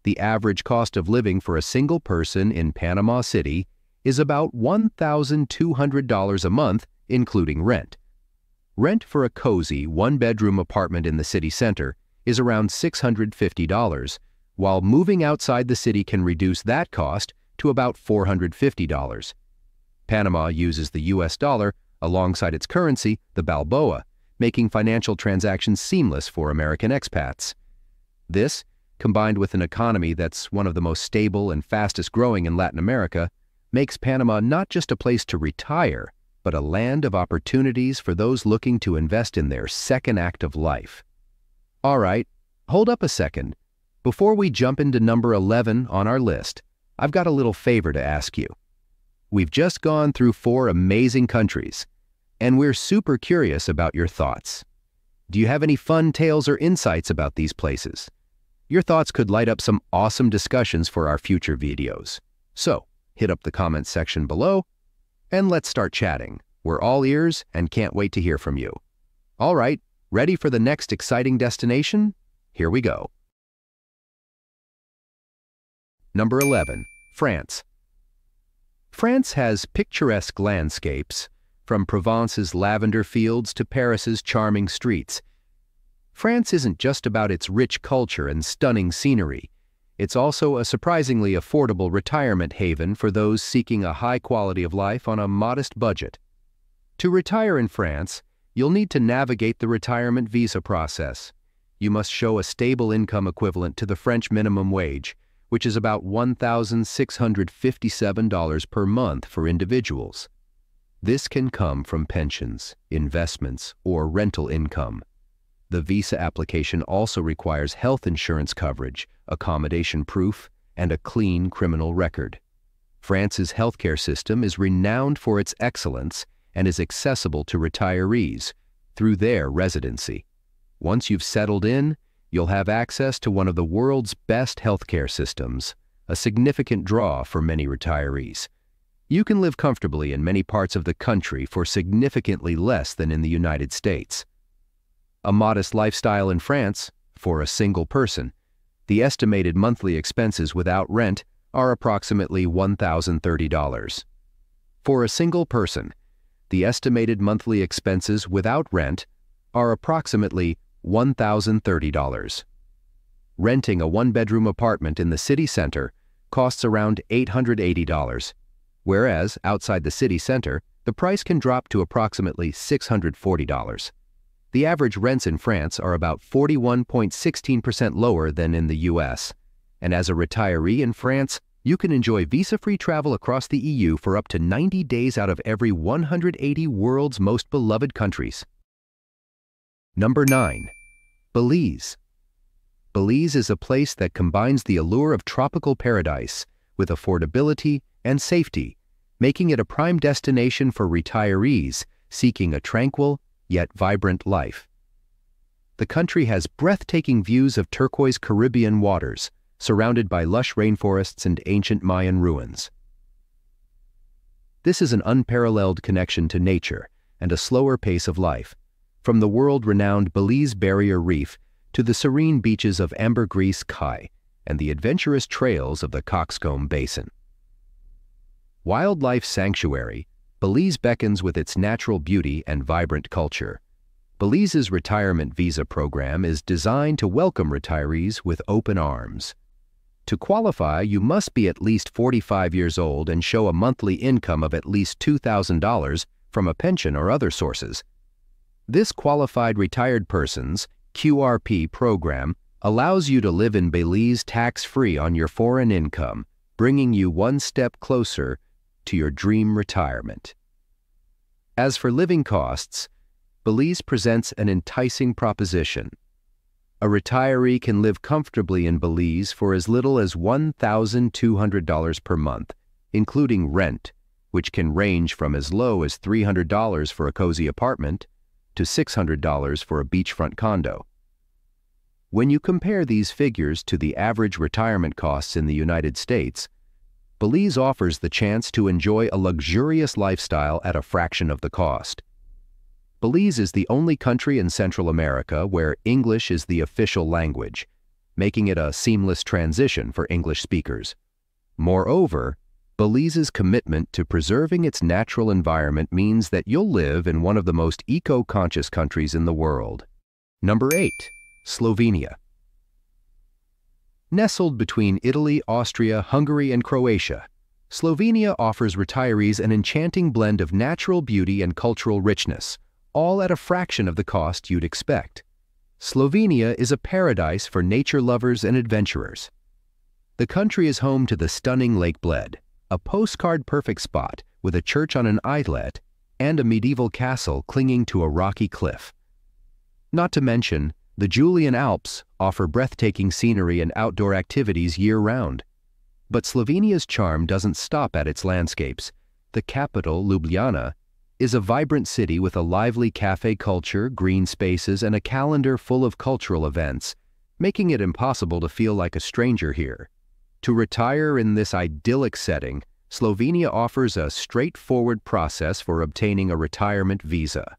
The average cost of living for a single person in Panama City is about $1,200 a month, including rent. Rent for a cozy one-bedroom apartment in the city center is around $650, while moving outside the city can reduce that cost to about $450. Panama uses the US dollar alongside its currency, the balboa, making financial transactions seamless for American expats. This, combined with an economy that's one of the most stable and fastest growing in Latin America, makes Panama not just a place to retire, but a land of opportunities for those looking to invest in their second act of life. All right, hold up a second. Before we jump into number 11 on our list, I've got a little favor to ask you. We've just gone through 4 amazing countries, and we're super curious about your thoughts. Do you have any fun tales or insights about these places? Your thoughts could light up some awesome discussions for our future videos. So, hit up the comments section below, and let's start chatting. We're all ears and can't wait to hear from you. All right, ready for the next exciting destination? Here we go. Number 11, France. France has picturesque landscapes, from Provence's lavender fields to Paris's charming streets. France isn't just about its rich culture and stunning scenery. It's also a surprisingly affordable retirement haven for those seeking a high quality of life on a modest budget. To retire in France, you'll need to navigate the retirement visa process. You must show a stable income equivalent to the French minimum wage, which is about $1,657 per month for individuals. This can come from pensions, investments, or rental income. The visa application also requires health insurance coverage, accommodation proof, and a clean criminal record. France's healthcare system is renowned for its excellence and is accessible to retirees through their residency. Once you've settled in, you'll have access to one of the world's best healthcare systems, a significant draw for many retirees. You can live comfortably in many parts of the country for significantly less than in the United States. A modest lifestyle in France, for a single person, the estimated monthly expenses without rent are approximately $1,030. For a single person, the estimated monthly expenses without rent are approximately $1,030. Renting a one-bedroom apartment in the city center costs around $880, whereas outside the city center, the price can drop to approximately $640. The average rents in France are about 41.16% lower than in the US, and as a retiree in France, you can enjoy visa-free travel across the EU for up to 90 days out of every 180 world's most beloved countries. Number 9. Belize. Belize is a place that combines the allure of tropical paradise with affordability and safety, making it a prime destination for retirees seeking a tranquil yet vibrant life. The country has breathtaking views of turquoise Caribbean waters, surrounded by lush rainforests and ancient Mayan ruins. This is an unparalleled connection to nature and a slower pace of life, from the world-renowned Belize Barrier Reef to the serene beaches of Ambergris Cay and the adventurous trails of the Coxcomb Basin. Wildlife sanctuary, Belize beckons with its natural beauty and vibrant culture. Belize's retirement visa program is designed to welcome retirees with open arms. To qualify, you must be at least 45 years old and show a monthly income of at least $2,000 from a pension or other sources. This Qualified Retired Persons QRP program allows you to live in Belize tax-free on your foreign income, bringing you one step closer to your dream retirement. As for living costs, Belize presents an enticing proposition. A retiree can live comfortably in Belize for as little as $1,200 per month, including rent, which can range from as low as $300 for a cozy apartment to $600 for a beachfront condo. When you compare these figures to the average retirement costs in the United States, Belize offers the chance to enjoy a luxurious lifestyle at a fraction of the cost. Belize is the only country in Central America where English is the official language, making it a seamless transition for English speakers. Moreover, Belize's commitment to preserving its natural environment means that you'll live in one of the most eco-conscious countries in the world. Number 8. Slovenia. Nestled between Italy, Austria, Hungary, and Croatia, Slovenia offers retirees an enchanting blend of natural beauty and cultural richness, all at a fraction of the cost you'd expect. Slovenia is a paradise for nature lovers and adventurers. The country is home to the stunning Lake Bled, a postcard-perfect spot with a church on an islet and a medieval castle clinging to a rocky cliff. Not to mention, the Julian Alps offer breathtaking scenery and outdoor activities year-round. But Slovenia's charm doesn't stop at its landscapes. The capital, Ljubljana, is a vibrant city with a lively cafe culture, green spaces, and a calendar full of cultural events, making it impossible to feel like a stranger here. To retire in this idyllic setting, Slovenia offers a straightforward process for obtaining a retirement visa.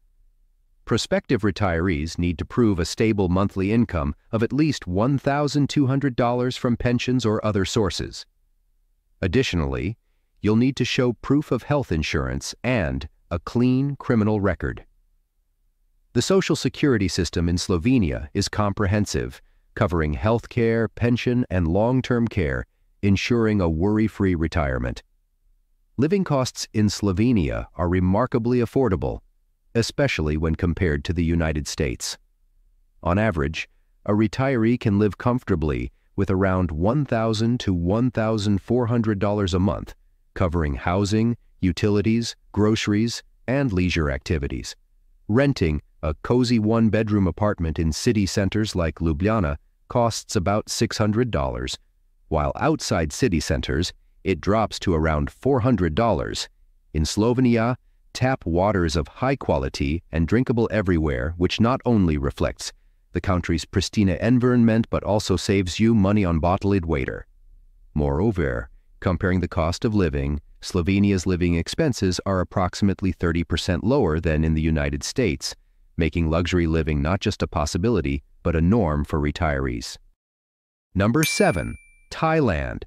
Prospective retirees need to prove a stable monthly income of at least $1,200 from pensions or other sources. Additionally, you'll need to show proof of health insurance and a clean criminal record. The social security system in Slovenia is comprehensive, covering health care, pension, and long-term care, ensuring a worry-free retirement. Living costs in Slovenia are remarkably affordable, especially when compared to the United States. On average, a retiree can live comfortably with around $1,000 to $1,400 a month, covering housing, utilities, groceries, and leisure activities. Renting a cozy one-bedroom apartment in city centers like Ljubljana costs about $600, while outside city centers, it drops to around $400. In Slovenia, tap water is of high quality and drinkable everywhere, which not only reflects the country's pristine environment but also saves you money on bottled water. Moreover, comparing the cost of living, Slovenia's living expenses are approximately 30% lower than in the United States, making luxury living not just a possibility but a norm for retirees. Number 7. Thailand.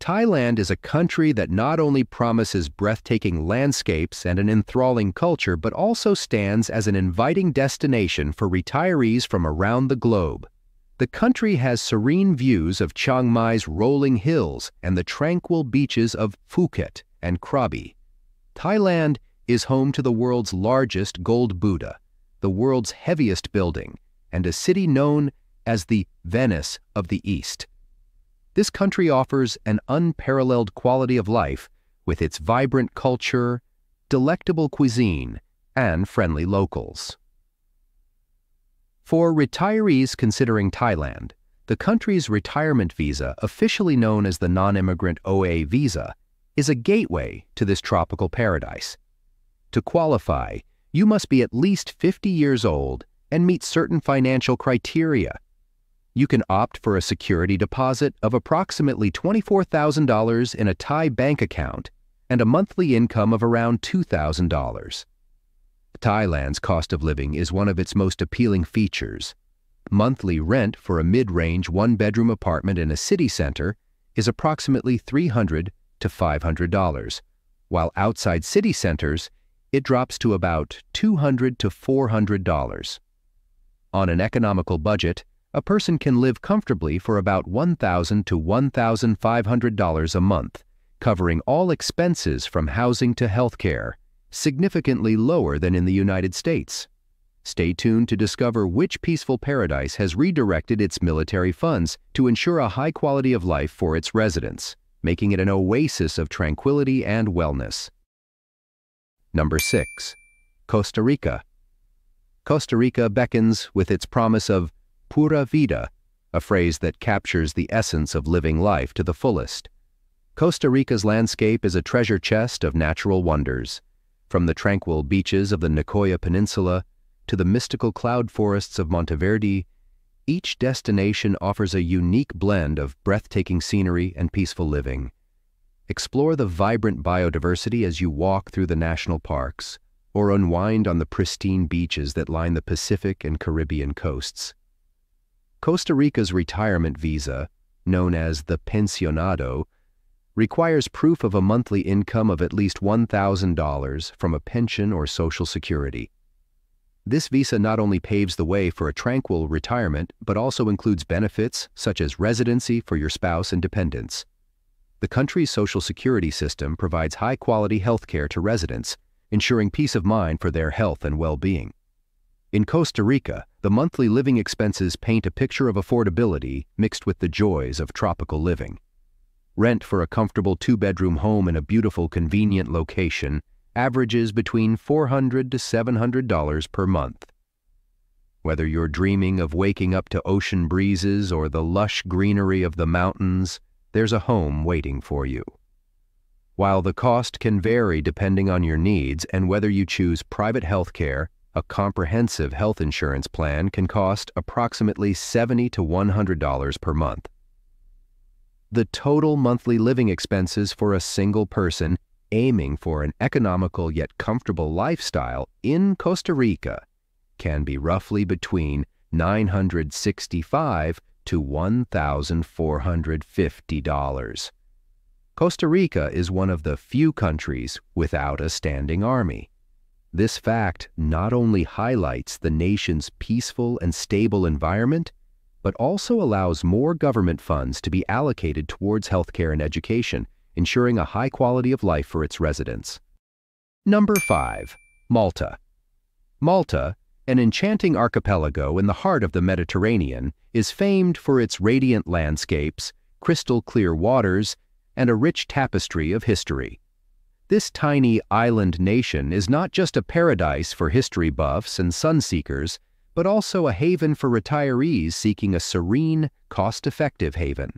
Thailand is a country that not only promises breathtaking landscapes and an enthralling culture but also stands as an inviting destination for retirees from around the globe. The country has serene views of Chiang Mai's rolling hills and the tranquil beaches of Phuket and Krabi. Thailand is home to the world's largest gold Buddha, the world's heaviest building, and a city known as the Venice of the East. This country offers an unparalleled quality of life with its vibrant culture, delectable cuisine, and friendly locals. For retirees considering Thailand, the country's retirement visa, officially known as the non-immigrant OA visa, is a gateway to this tropical paradise. To qualify, you must be at least 50 years old and meet certain financial criteria. You can opt for a security deposit of approximately $24,000 in a Thai bank account and a monthly income of around $2,000. Thailand's cost of living is one of its most appealing features. Monthly rent for a mid-range one-bedroom apartment in a city center is approximately $300 to $500, while outside city centers, it drops to about $200 to $400. On an economical budget, a person can live comfortably for about $1,000 to $1,500 a month, covering all expenses from housing to healthcare, significantly lower than in the United States. Stay tuned to discover which peaceful paradise has redirected its military funds to ensure a high quality of life for its residents, making it an oasis of tranquility and wellness. Number 6. Costa Rica. Costa Rica beckons with its promise of pura vida, a phrase that captures the essence of living life to the fullest. Costa Rica's landscape is a treasure chest of natural wonders. From the tranquil beaches of the Nicoya Peninsula to the mystical cloud forests of Monteverde, each destination offers a unique blend of breathtaking scenery and peaceful living. Explore the vibrant biodiversity as you walk through the national parks, or unwind on the pristine beaches that line the Pacific and Caribbean coasts. Costa Rica's retirement visa, known as the pensionado, requires proof of a monthly income of at least $1,000 from a pension or Social Security. This visa not only paves the way for a tranquil retirement, but also includes benefits such as residency for your spouse and dependents. The country's Social Security system provides high-quality health care to residents, ensuring peace of mind for their health and well-being. In Costa Rica, the monthly living expenses paint a picture of affordability mixed with the joys of tropical living. Rent for a comfortable two-bedroom home in a beautiful, convenient location averages between $400 to $700 per month. Whether you're dreaming of waking up to ocean breezes or the lush greenery of the mountains, there's a home waiting for you. While the cost can vary depending on your needs and whether you choose private health care, a comprehensive health insurance plan can cost approximately $70 to $100 per month. The total monthly living expenses for a single person aiming for an economical yet comfortable lifestyle in Costa Rica can be roughly between $965 to $1,450. Costa Rica is one of the few countries without a standing army. This fact not only highlights the nation's peaceful and stable environment, but also allows more government funds to be allocated towards healthcare and education, ensuring a high quality of life for its residents. Number 5. Malta. Malta, an enchanting archipelago in the heart of the Mediterranean, is famed for its radiant landscapes, crystal-clear waters, and a rich tapestry of history. This tiny island nation is not just a paradise for history buffs and sunseekers, but also a haven for retirees seeking a serene, cost-effective haven.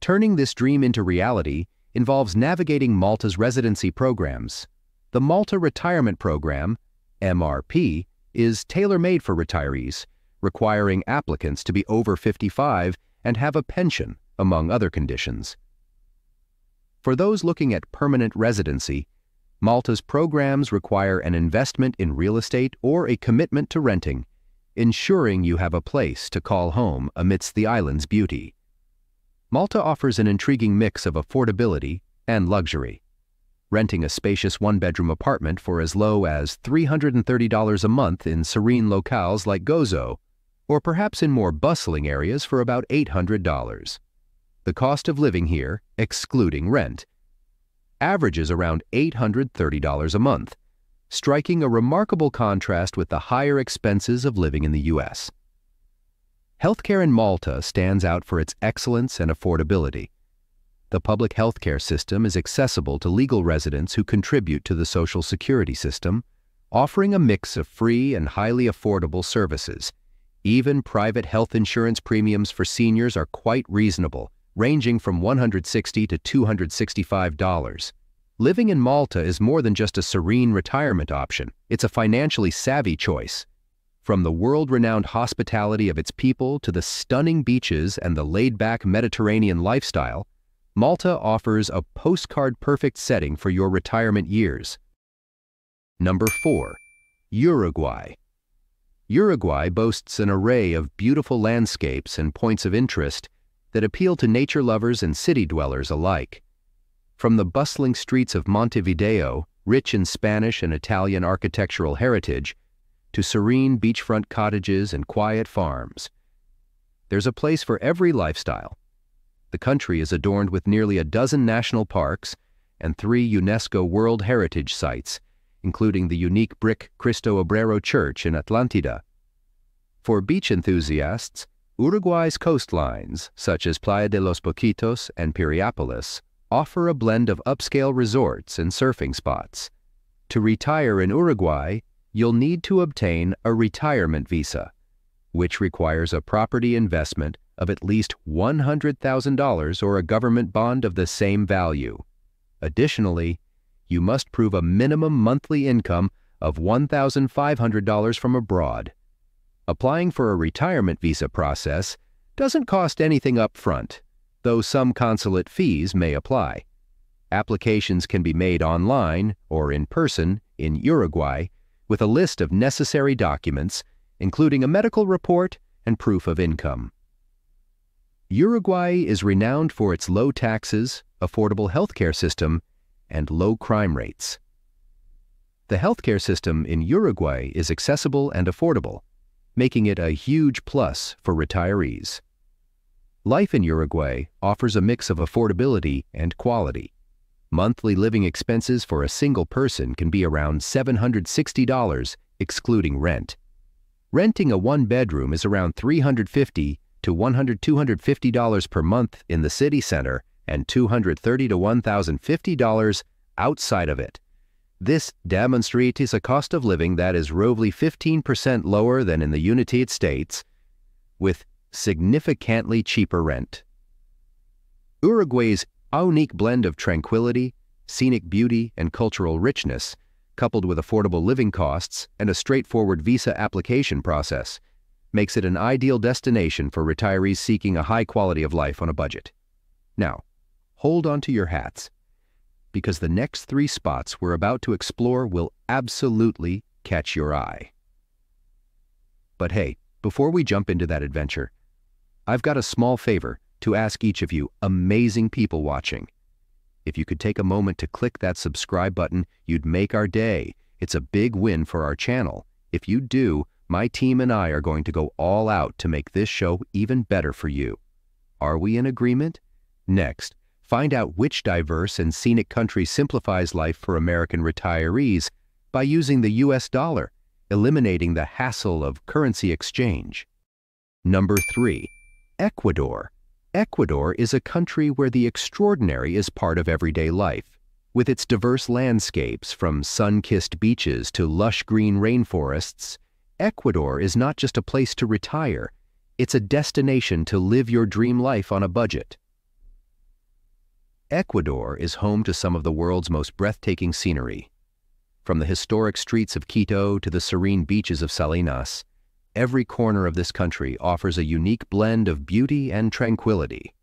Turning this dream into reality involves navigating Malta's residency programs. The Malta Retirement Program, MRP, is tailor-made for retirees, requiring applicants to be over 55 and have a pension, among other conditions. For those looking at permanent residency, Malta's programs require an investment in real estate or a commitment to renting, ensuring you have a place to call home amidst the island's beauty. Malta offers an intriguing mix of affordability and luxury. Renting a spacious one-bedroom apartment for as low as $330 a month in serene locales like Gozo, or perhaps in more bustling areas for about $800. The cost of living here, excluding rent, averages around $830 a month, striking a remarkable contrast with the higher expenses of living in the U.S. Healthcare in Malta stands out for its excellence and affordability. The public healthcare system is accessible to legal residents who contribute to the Social Security system, offering a mix of free and highly affordable services. Even private health insurance premiums for seniors are quite reasonable, ranging from $160 to $265. Living in Malta is more than just a serene retirement option. It's a financially savvy choice. From the world-renowned hospitality of its people to the stunning beaches and the laid-back Mediterranean lifestyle, Malta offers a postcard-perfect setting for your retirement years. Number 4. Uruguay. Uruguay boasts an array of beautiful landscapes and points of interest that appeal to nature lovers and city dwellers alike. From the bustling streets of Montevideo, rich in Spanish and Italian architectural heritage, to serene beachfront cottages and quiet farms, there's a place for every lifestyle. The country is adorned with nearly a dozen national parks and 3 UNESCO World Heritage Sites, including the unique brick Cristo Obrero Church in Atlantida. For beach enthusiasts, Uruguay's coastlines, such as Playa de los Boquitos and Piriápolis, offer a blend of upscale resorts and surfing spots. To retire in Uruguay, you'll need to obtain a retirement visa, which requires a property investment of at least $100,000 or a government bond of the same value. Additionally, you must prove a minimum monthly income of $1,500 from abroad. Applying for a retirement visa process doesn't cost anything up front, though some consulate fees may apply. Applications can be made online or in person in Uruguay with a list of necessary documents, including a medical report and proof of income. Uruguay is renowned for its low taxes, affordable healthcare system, and low crime rates. The healthcare system in Uruguay is accessible and affordable, making it a huge plus for retirees. Life in Uruguay offers a mix of affordability and quality. Monthly living expenses for a single person can be around $760, excluding rent. Renting a one-bedroom is around $350 to $250 per month in the city center and $230 to $1,050 outside of it. This demonstrates a cost of living that is roughly 15% lower than in the United States, with significantly cheaper rent. Uruguay's unique blend of tranquility, scenic beauty, and cultural richness, coupled with affordable living costs and a straightforward visa application process, makes it an ideal destination for retirees seeking a high quality of life on a budget. Now, hold on to your hats, because the next 3 spots we're about to explore will absolutely catch your eye. But hey, before we jump into that adventure, I've got a small favor to ask each of you amazing people watching. If you could take a moment to click that subscribe button, you'd make our day. It's a big win for our channel. If you do, my team and I are going to go all out to make this show even better for you. Are we in agreement? Next, find out which diverse and scenic country simplifies life for American retirees by using the US dollar, eliminating the hassle of currency exchange. Number 3, Ecuador. Ecuador is a country where the extraordinary is part of everyday life, with its diverse landscapes from sun-kissed beaches to lush green rainforests. Ecuador is not just a place to retire, it's a destination to live your dream life on a budget. Ecuador is home to some of the world's most breathtaking scenery. From the historic streets of Quito to the serene beaches of Salinas, every corner of this country offers a unique blend of beauty and tranquility.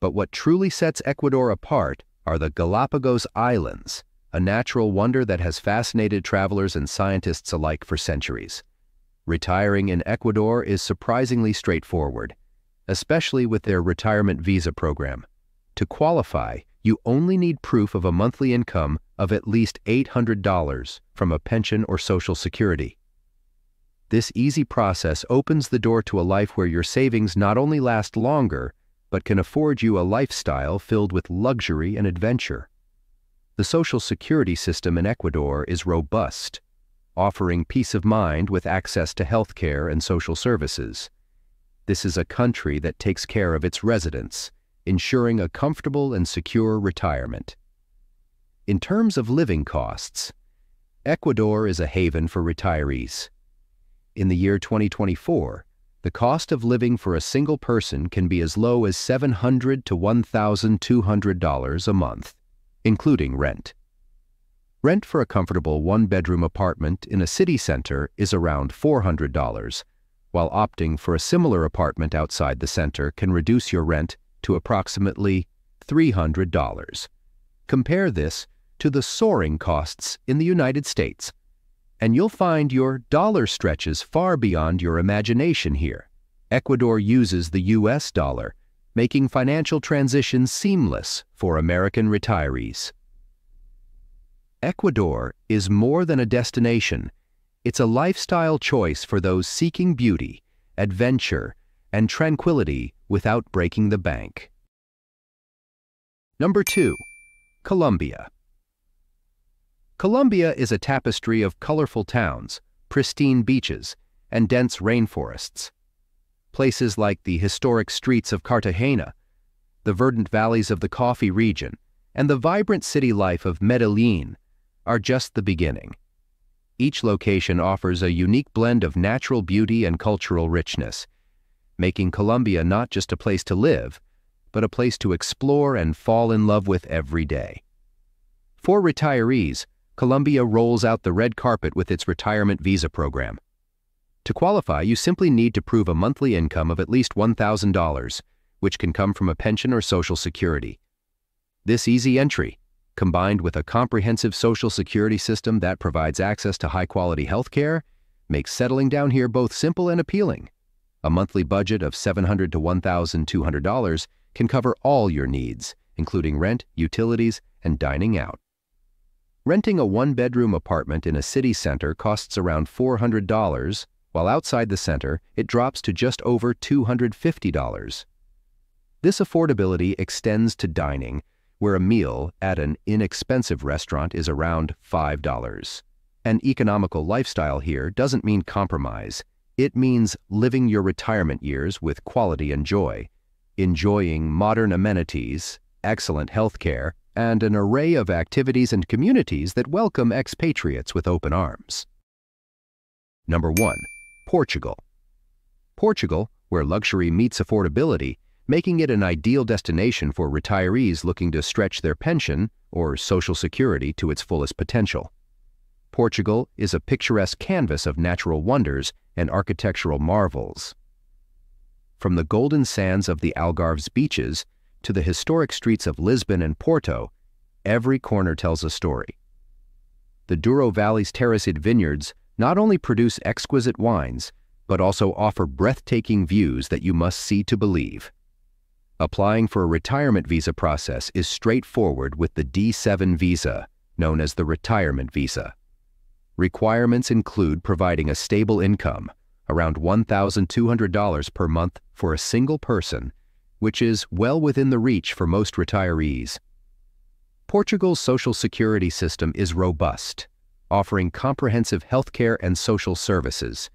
But what truly sets Ecuador apart are the Galapagos Islands, a natural wonder that has fascinated travelers and scientists alike for centuries. Retiring in Ecuador is surprisingly straightforward, especially with their retirement visa program. To qualify, you only need proof of a monthly income of at least $800 from a pension or Social Security. This easy process opens the door to a life where your savings not only last longer, but can afford you a lifestyle filled with luxury and adventure. The Social Security system in Ecuador is robust, offering peace of mind with access to healthcare and social services. This is a country that takes care of its residents, ensuring a comfortable and secure retirement. In terms of living costs, Ecuador is a haven for retirees. In the year 2024, the cost of living for a single person can be as low as $700 to $1,200 a month, including rent. Rent for a comfortable one-bedroom apartment in a city center is around $400, while opting for a similar apartment outside the center can reduce your rent to approximately $300. Compare this to the soaring costs in the United States, and you'll find your dollar stretches far beyond your imagination here. Ecuador uses the US dollar, making financial transitions seamless for American retirees. Ecuador is more than a destination. It's a lifestyle choice for those seeking beauty, adventure, and tranquility without breaking the bank. Number 2, Colombia. Colombia is a tapestry of colorful towns, pristine beaches, and dense rainforests. Places like the historic streets of Cartagena, the verdant valleys of the coffee region, and the vibrant city life of Medellin are just the beginning. Each location offers a unique blend of natural beauty and cultural richness, making Colombia not just a place to live, but a place to explore and fall in love with every day. For retirees, Colombia rolls out the red carpet with its retirement visa program. To qualify, you simply need to prove a monthly income of at least $1,000, which can come from a pension or Social Security. This easy entry, combined with a comprehensive Social Security system that provides access to high-quality healthcare, makes settling down here both simple and appealing. A monthly budget of $700 to $1,200 can cover all your needs, including rent, utilities, and dining out. Renting a one-bedroom apartment in a city center costs around $400, while outside the center, it drops to just over $250. This affordability extends to dining, where a meal at an inexpensive restaurant is around $5. An economical lifestyle here doesn't mean compromise. It means living your retirement years with quality and joy, enjoying modern amenities, excellent healthcare, and an array of activities and communities that welcome expatriates with open arms. Number 1, Portugal. Portugal, where luxury meets affordability, making it an ideal destination for retirees looking to stretch their pension or Social Security to its fullest potential. Portugal is a picturesque canvas of natural wonders and architectural marvels. From the golden sands of the Algarve's beaches to the historic streets of Lisbon and Porto, every corner tells a story. The Douro Valley's terraced vineyards not only produce exquisite wines, but also offer breathtaking views that you must see to believe. Applying for a retirement visa process is straightforward with the D7 visa, known as the retirement visa. Requirements include providing a stable income, around $1,200 per month for a single person, which is well within the reach for most retirees. Portugal's Social Security system is robust, offering comprehensive healthcare and social services,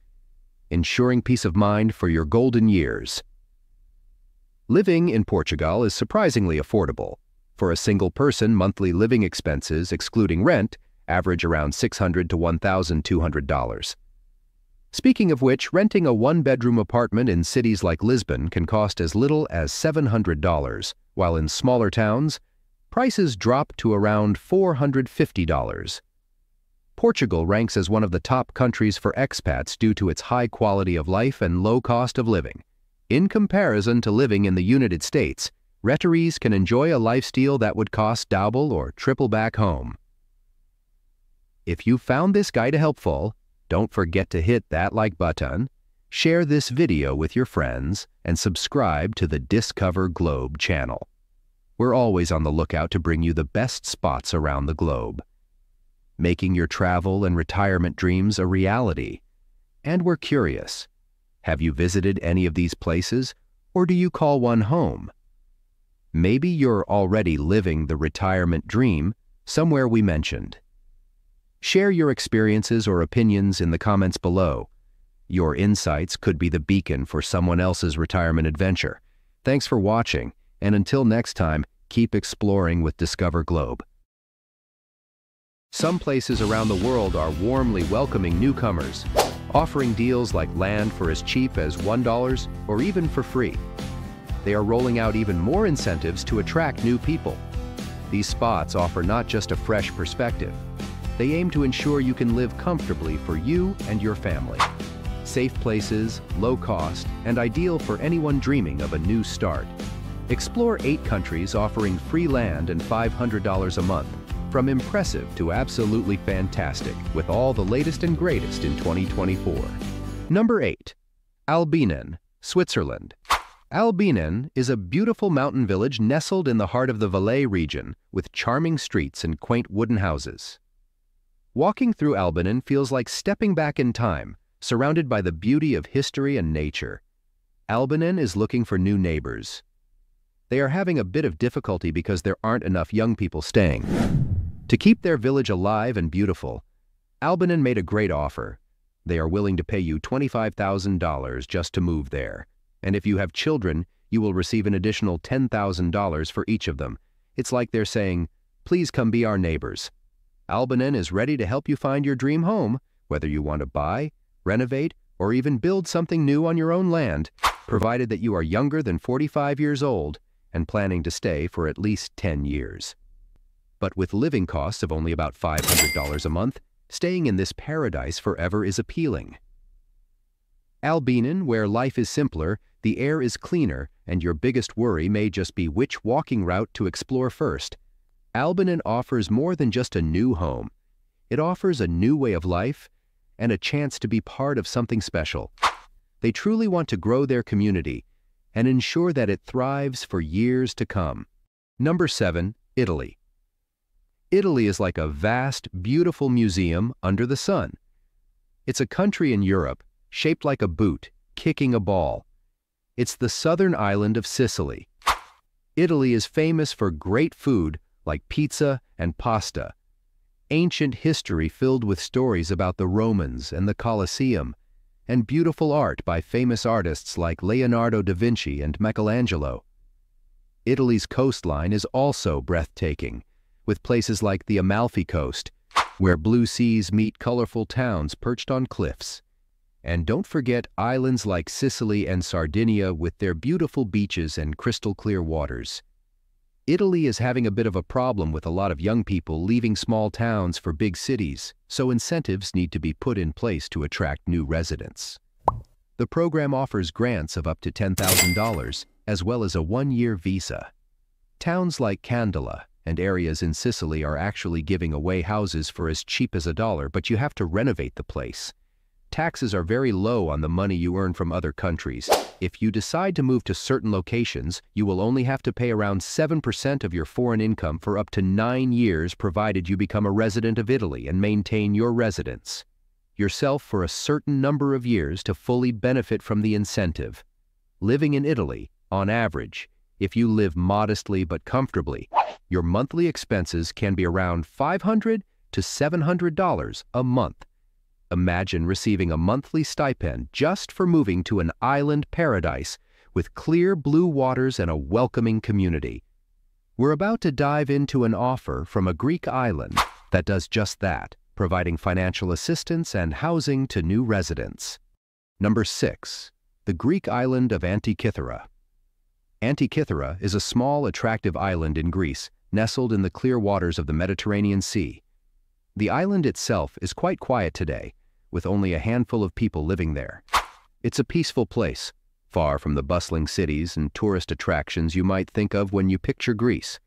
ensuring peace of mind for your golden years. Living in Portugal is surprisingly affordable. For a single person, monthly living expenses, excluding rent, average around $600 to $1,200. Speaking of which, renting a one-bedroom apartment in cities like Lisbon can cost as little as $700, while in smaller towns, prices drop to around $450. Portugal ranks as one of the top countries for expats due to its high quality of life and low cost of living. In comparison to living in the United States, retirees can enjoy a lifestyle that would cost double or triple back home. If you found this guide helpful, don't forget to hit that like button, share this video with your friends, and subscribe to the Discover Globe channel. We're always on the lookout to bring you the best spots around the globe, making your travel and retirement dreams a reality. And we're curious, have you visited any of these places, or do you call one home? Maybe you're already living the retirement dream somewhere we mentioned. Share your experiences or opinions in the comments below. Your insights could be the beacon for someone else's retirement adventure. Thanks for watching, and until next time, keep exploring with Discover Globe. Some places around the world are warmly welcoming newcomers, offering deals like land for as cheap as $1 or even for free. They are rolling out even more incentives to attract new people. These spots offer not just a fresh perspective, they aim to ensure you can live comfortably for you and your family. Safe places, low cost, and ideal for anyone dreaming of a new start. Explore 8 countries offering free land and $500 a month, from impressive to absolutely fantastic, with all the latest and greatest in 2024. Number 8, Albanon, Switzerland. Albanon is a beautiful mountain village nestled in the heart of the Valais region, with charming streets and quaint wooden houses. Walking through Albanon feels like stepping back in time, surrounded by the beauty of history and nature. Albanon is looking for new neighbors. They are having a bit of difficulty because there aren't enough young people staying. To keep their village alive and beautiful, Albanon made a great offer. They are willing to pay you $25,000 just to move there. And if you have children, you will receive an additional $10,000 for each of them. It's like they're saying, please come be our neighbors. Albanon is ready to help you find your dream home, whether you want to buy, renovate, or even build something new on your own land, provided that you are younger than 45 years old and planning to stay for at least 10 years. But with living costs of only about $500 a month, staying in this paradise forever is appealing. Albanon, where life is simpler, the air is cleaner, and your biggest worry may just be which walking route to explore first. Albanon offers more than just a new home. It offers a new way of life and a chance to be part of something special. They truly want to grow their community and ensure that it thrives for years to come. Number 7, Italy. Italy is like a vast, beautiful museum under the sun. It's a country in Europe, shaped like a boot, kicking a ball. It's the southern island of Sicily. Italy is famous for great food like pizza and pasta, ancient history filled with stories about the Romans and the Colosseum, and beautiful art by famous artists like Leonardo da Vinci and Michelangelo. Italy's coastline is also breathtaking, with places like the Amalfi Coast, where blue seas meet colorful towns perched on cliffs. And don't forget islands like Sicily and Sardinia with their beautiful beaches and crystal-clear waters. Italy is having a bit of a problem with a lot of young people leaving small towns for big cities, so incentives need to be put in place to attract new residents. The program offers grants of up to $10,000, as well as a one-year visa. Towns like Candela and areas in Sicily are actually giving away houses for as cheap as $1, but you have to renovate the place. Taxes are very low on the money you earn from other countries. If you decide to move to certain locations, you will only have to pay around 7% of your foreign income for up to 9 years, provided you become a resident of Italy and maintain your residence yourself for a certain number of years to fully benefit from the incentive. Living in Italy, on average, if you live modestly but comfortably, your monthly expenses can be around $500 to $700 a month. Imagine receiving a monthly stipend just for moving to an island paradise with clear blue waters and a welcoming community. We're about to dive into an offer from a Greek island that does just that, providing financial assistance and housing to new residents. Number 6, the Greek island of Antikythera. Antikythera is a small, attractive island in Greece, nestled in the clear waters of the Mediterranean Sea. The island itself is quite quiet today, with only a handful of people living there. It's a peaceful place, far from the bustling cities and tourist attractions you might think of when you picture Greece.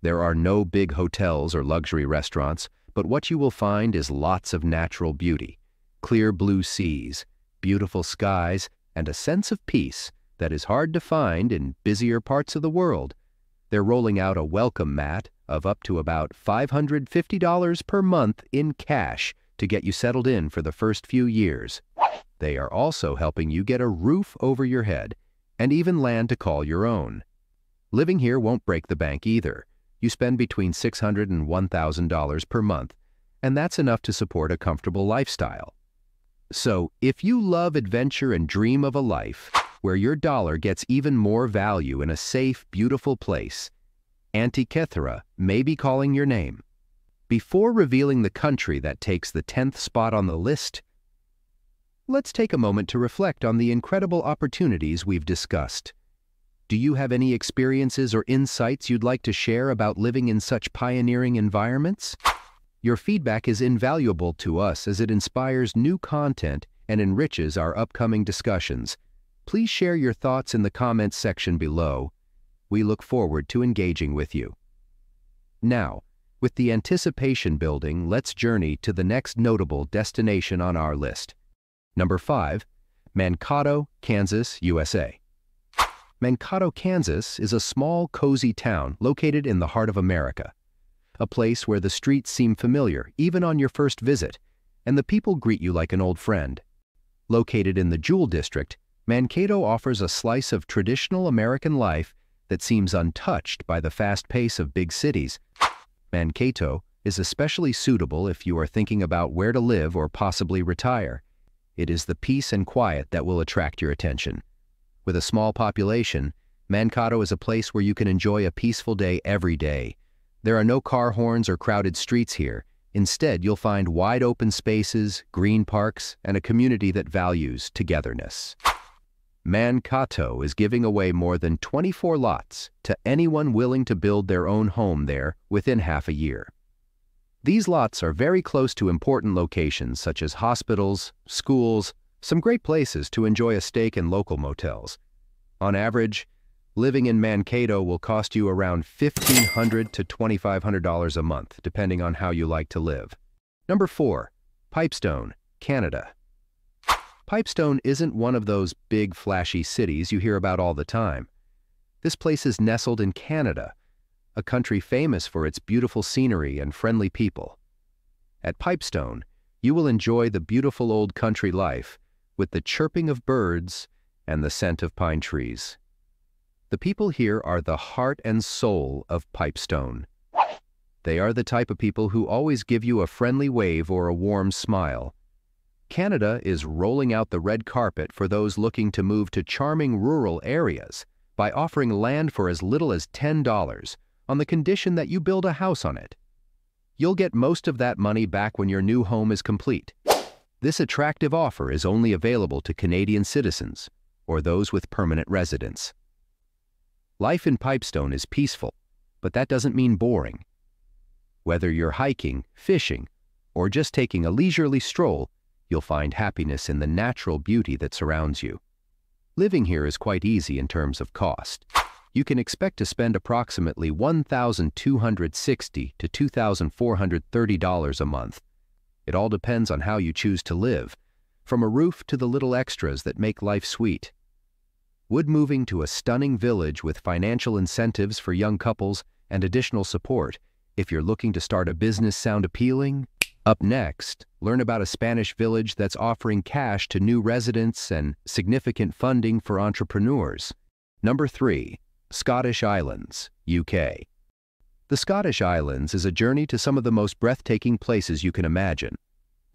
There are no big hotels or luxury restaurants, but what you will find is lots of natural beauty, clear blue seas, beautiful skies, and a sense of peace that is hard to find in busier parts of the world. They're rolling out a welcome mat of up to about $550 per month in cash to get you settled in for the first few years. They are also helping you get a roof over your head and even land to call your own. Living here won't break the bank either. You spend between $600 and $1,000 per month, and that's enough to support a comfortable lifestyle. So, if you love adventure and dream of a life where your dollar gets even more value in a safe, beautiful place, Antikythera may be calling your name. Before revealing the country that takes the 10th spot on the list, let's take a moment to reflect on the incredible opportunities we've discussed. Do you have any experiences or insights you'd like to share about living in such pioneering environments? Your feedback is invaluable to us as it inspires new content and enriches our upcoming discussions. Please share your thoughts in the comments section below. We look forward to engaging with you. Now, with the anticipation building, let's journey to the next notable destination on our list. Number 5, Mankato, Kansas, USA. Mankato, Kansas is a small, cozy town located in the heart of America, a place where the streets seem familiar even on your first visit, and the people greet you like an old friend. Located in the Jewel District, Mankato offers a slice of traditional American life that seems untouched by the fast pace of big cities. Mankato is especially suitable if you are thinking about where to live or possibly retire. It is the peace and quiet that will attract your attention. With a small population, Mankato is a place where you can enjoy a peaceful day every day. There are no car horns or crowded streets here. Instead, you'll find wide open spaces, green parks, and a community that values togetherness. Mankato is giving away more than 24 lots to anyone willing to build their own home there within half a year. These lots are very close to important locations such as hospitals, schools, some great places to enjoy a steak, and local motels. On average, living in Mankato will cost you around $1,500 to $2,500 a month, depending on how you like to live. Number 4. Pipestone, Canada. Pipestone isn't one of those big, flashy cities you hear about all the time. This place is nestled in Canada, a country famous for its beautiful scenery and friendly people. At Pipestone, you will enjoy the beautiful old country life, with the chirping of birds and the scent of pine trees. The people here are the heart and soul of Pipestone. They are the type of people who always give you a friendly wave or a warm smile. Canada is rolling out the red carpet for those looking to move to charming rural areas by offering land for as little as $10 on the condition that you build a house on it. You'll get most of that money back when your new home is complete. This attractive offer is only available to Canadian citizens or those with permanent residence. Life in Pipestone is peaceful, but that doesn't mean boring. Whether you're hiking, fishing, or just taking a leisurely stroll, you'll find happiness in the natural beauty that surrounds you. Living here is quite easy in terms of cost. You can expect to spend approximately $1,260 to $2,430 a month. It all depends on how you choose to live, from a roof to the little extras that make life sweet. Would moving to a stunning village with financial incentives for young couples and additional support if you're looking to start a business sound appealing? Up next, learn about a Spanish village that's offering cash to new residents and significant funding for entrepreneurs. Number 3. Scottish Islands, UK. The Scottish Islands is a journey to some of the most breathtaking places you can imagine,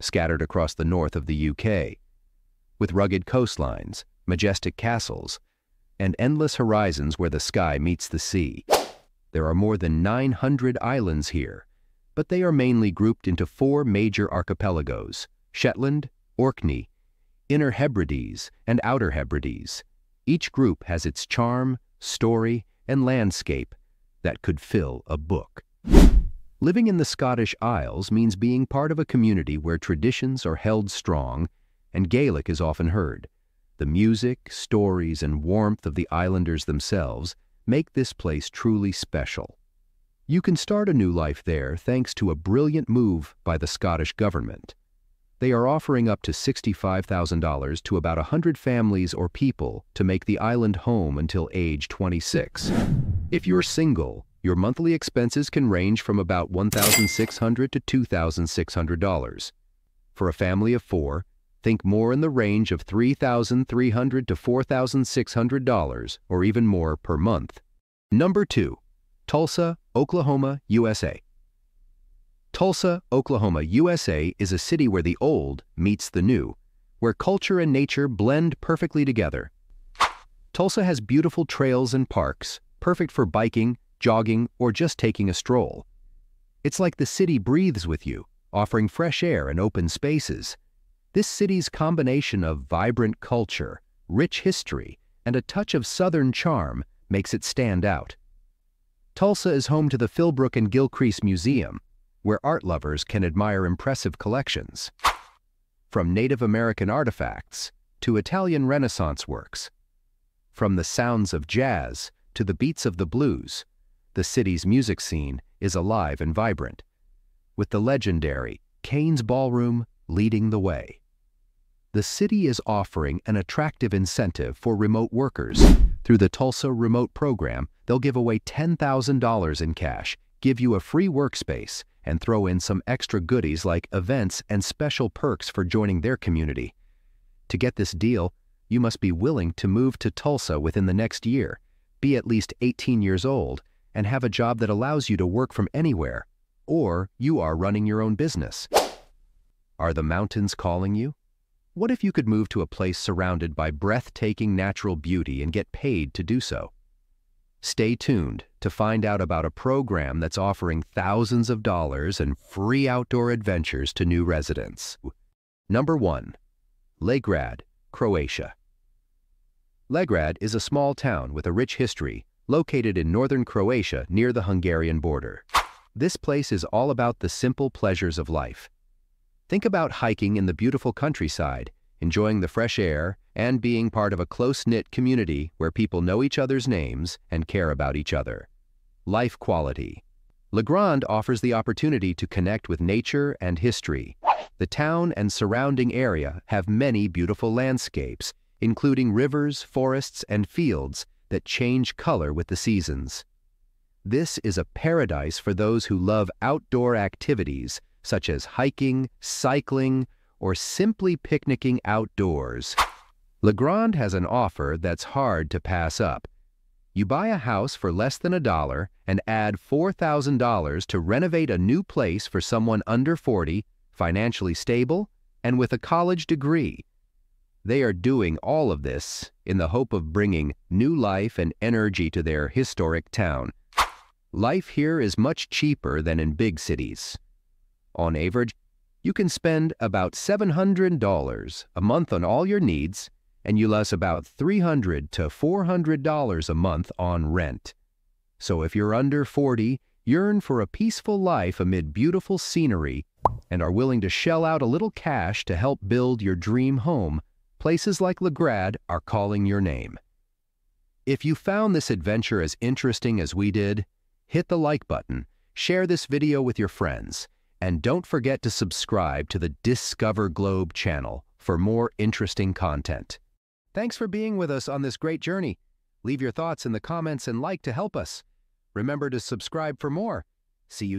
scattered across the north of the UK. With rugged coastlines, majestic castles, and endless horizons where the sky meets the sea. There are more than 900 islands here, but they are mainly grouped into 4 major archipelagos: Shetland, Orkney, Inner Hebrides, and Outer Hebrides. Each group has its charm, story, and landscape that could fill a book. Living in the Scottish Isles means being part of a community where traditions are held strong and Gaelic is often heard. The music, stories, and warmth of the islanders themselves make this place truly special. You can start a new life there thanks to a brilliant move by the Scottish government. They are offering up to $65,000 to about 100 families or people to make the island home until age 26. If you're single, your monthly expenses can range from about $1,600 to $2,600. For a family of 4, think more in the range of $3,300 to $4,600 or even more per month. Number 2. Tulsa, Oklahoma, USA. Tulsa, Oklahoma, USA is a city where the old meets the new, where culture and nature blend perfectly together. Tulsa has beautiful trails and parks, perfect for biking, jogging, or just taking a stroll. It's like the city breathes with you, offering fresh air and open spaces. This city's combination of vibrant culture, rich history, and a touch of southern charm makes it stand out. Tulsa is home to the Philbrook and Gilcrease Museum, where art lovers can admire impressive collections. From Native American artifacts to Italian Renaissance works, from the sounds of jazz to the beats of the blues, the city's music scene is alive and vibrant, with the legendary Kane's Ballroom leading the way. The the city is offering an attractive incentive for remote workers. Through the Tulsa Remote Program, they'll give away $10,000 in cash, give you a free workspace, and throw in some extra goodies like events and special perks for joining their community. To get this deal, you must be willing to move to Tulsa within the next year, be at least 18 years old, and have a job that allows you to work from anywhere, or you are running your own business. Are the mountains calling you? What if you could move to a place surrounded by breathtaking natural beauty and get paid to do so? Stay tuned to find out about a program that's offering thousands of dollars and free outdoor adventures to new residents. Number 1. Legrad, Croatia. Legrad is a small town with a rich history, located in northern Croatia near the Hungarian border. This place is all about the simple pleasures of life. Think about hiking in the beautiful countryside, enjoying the fresh air, and being part of a close-knit community where people know each other's names and care about each other. Life quality. Legrad offers the opportunity to connect with nature and history. The town and surrounding area have many beautiful landscapes, including rivers, forests, and fields that change color with the seasons. This is a paradise for those who love outdoor activities such as hiking, cycling, or simply picnicking outdoors. Legrad has an offer that's hard to pass up. You buy a house for less than $1 and add $4,000 to renovate a new place for someone under 40, financially stable, and with a college degree. They are doing all of this in the hope of bringing new life and energy to their historic town. Life here is much cheaper than in big cities. On average, you can spend about $700 a month on all your needs, and you lose about $300 to $400 a month on rent. So if you're under 40, yearn for a peaceful life amid beautiful scenery, and are willing to shell out a little cash to help build your dream home, places like Legrad are calling your name. If you found this adventure as interesting as we did, hit the like button, share this video with your friends, and don't forget to subscribe to the Discover Globe channel for more interesting content. Thanks for being with us on this great journey. Leave your thoughts in the comments and like to help us. Remember to subscribe for more. See you soon.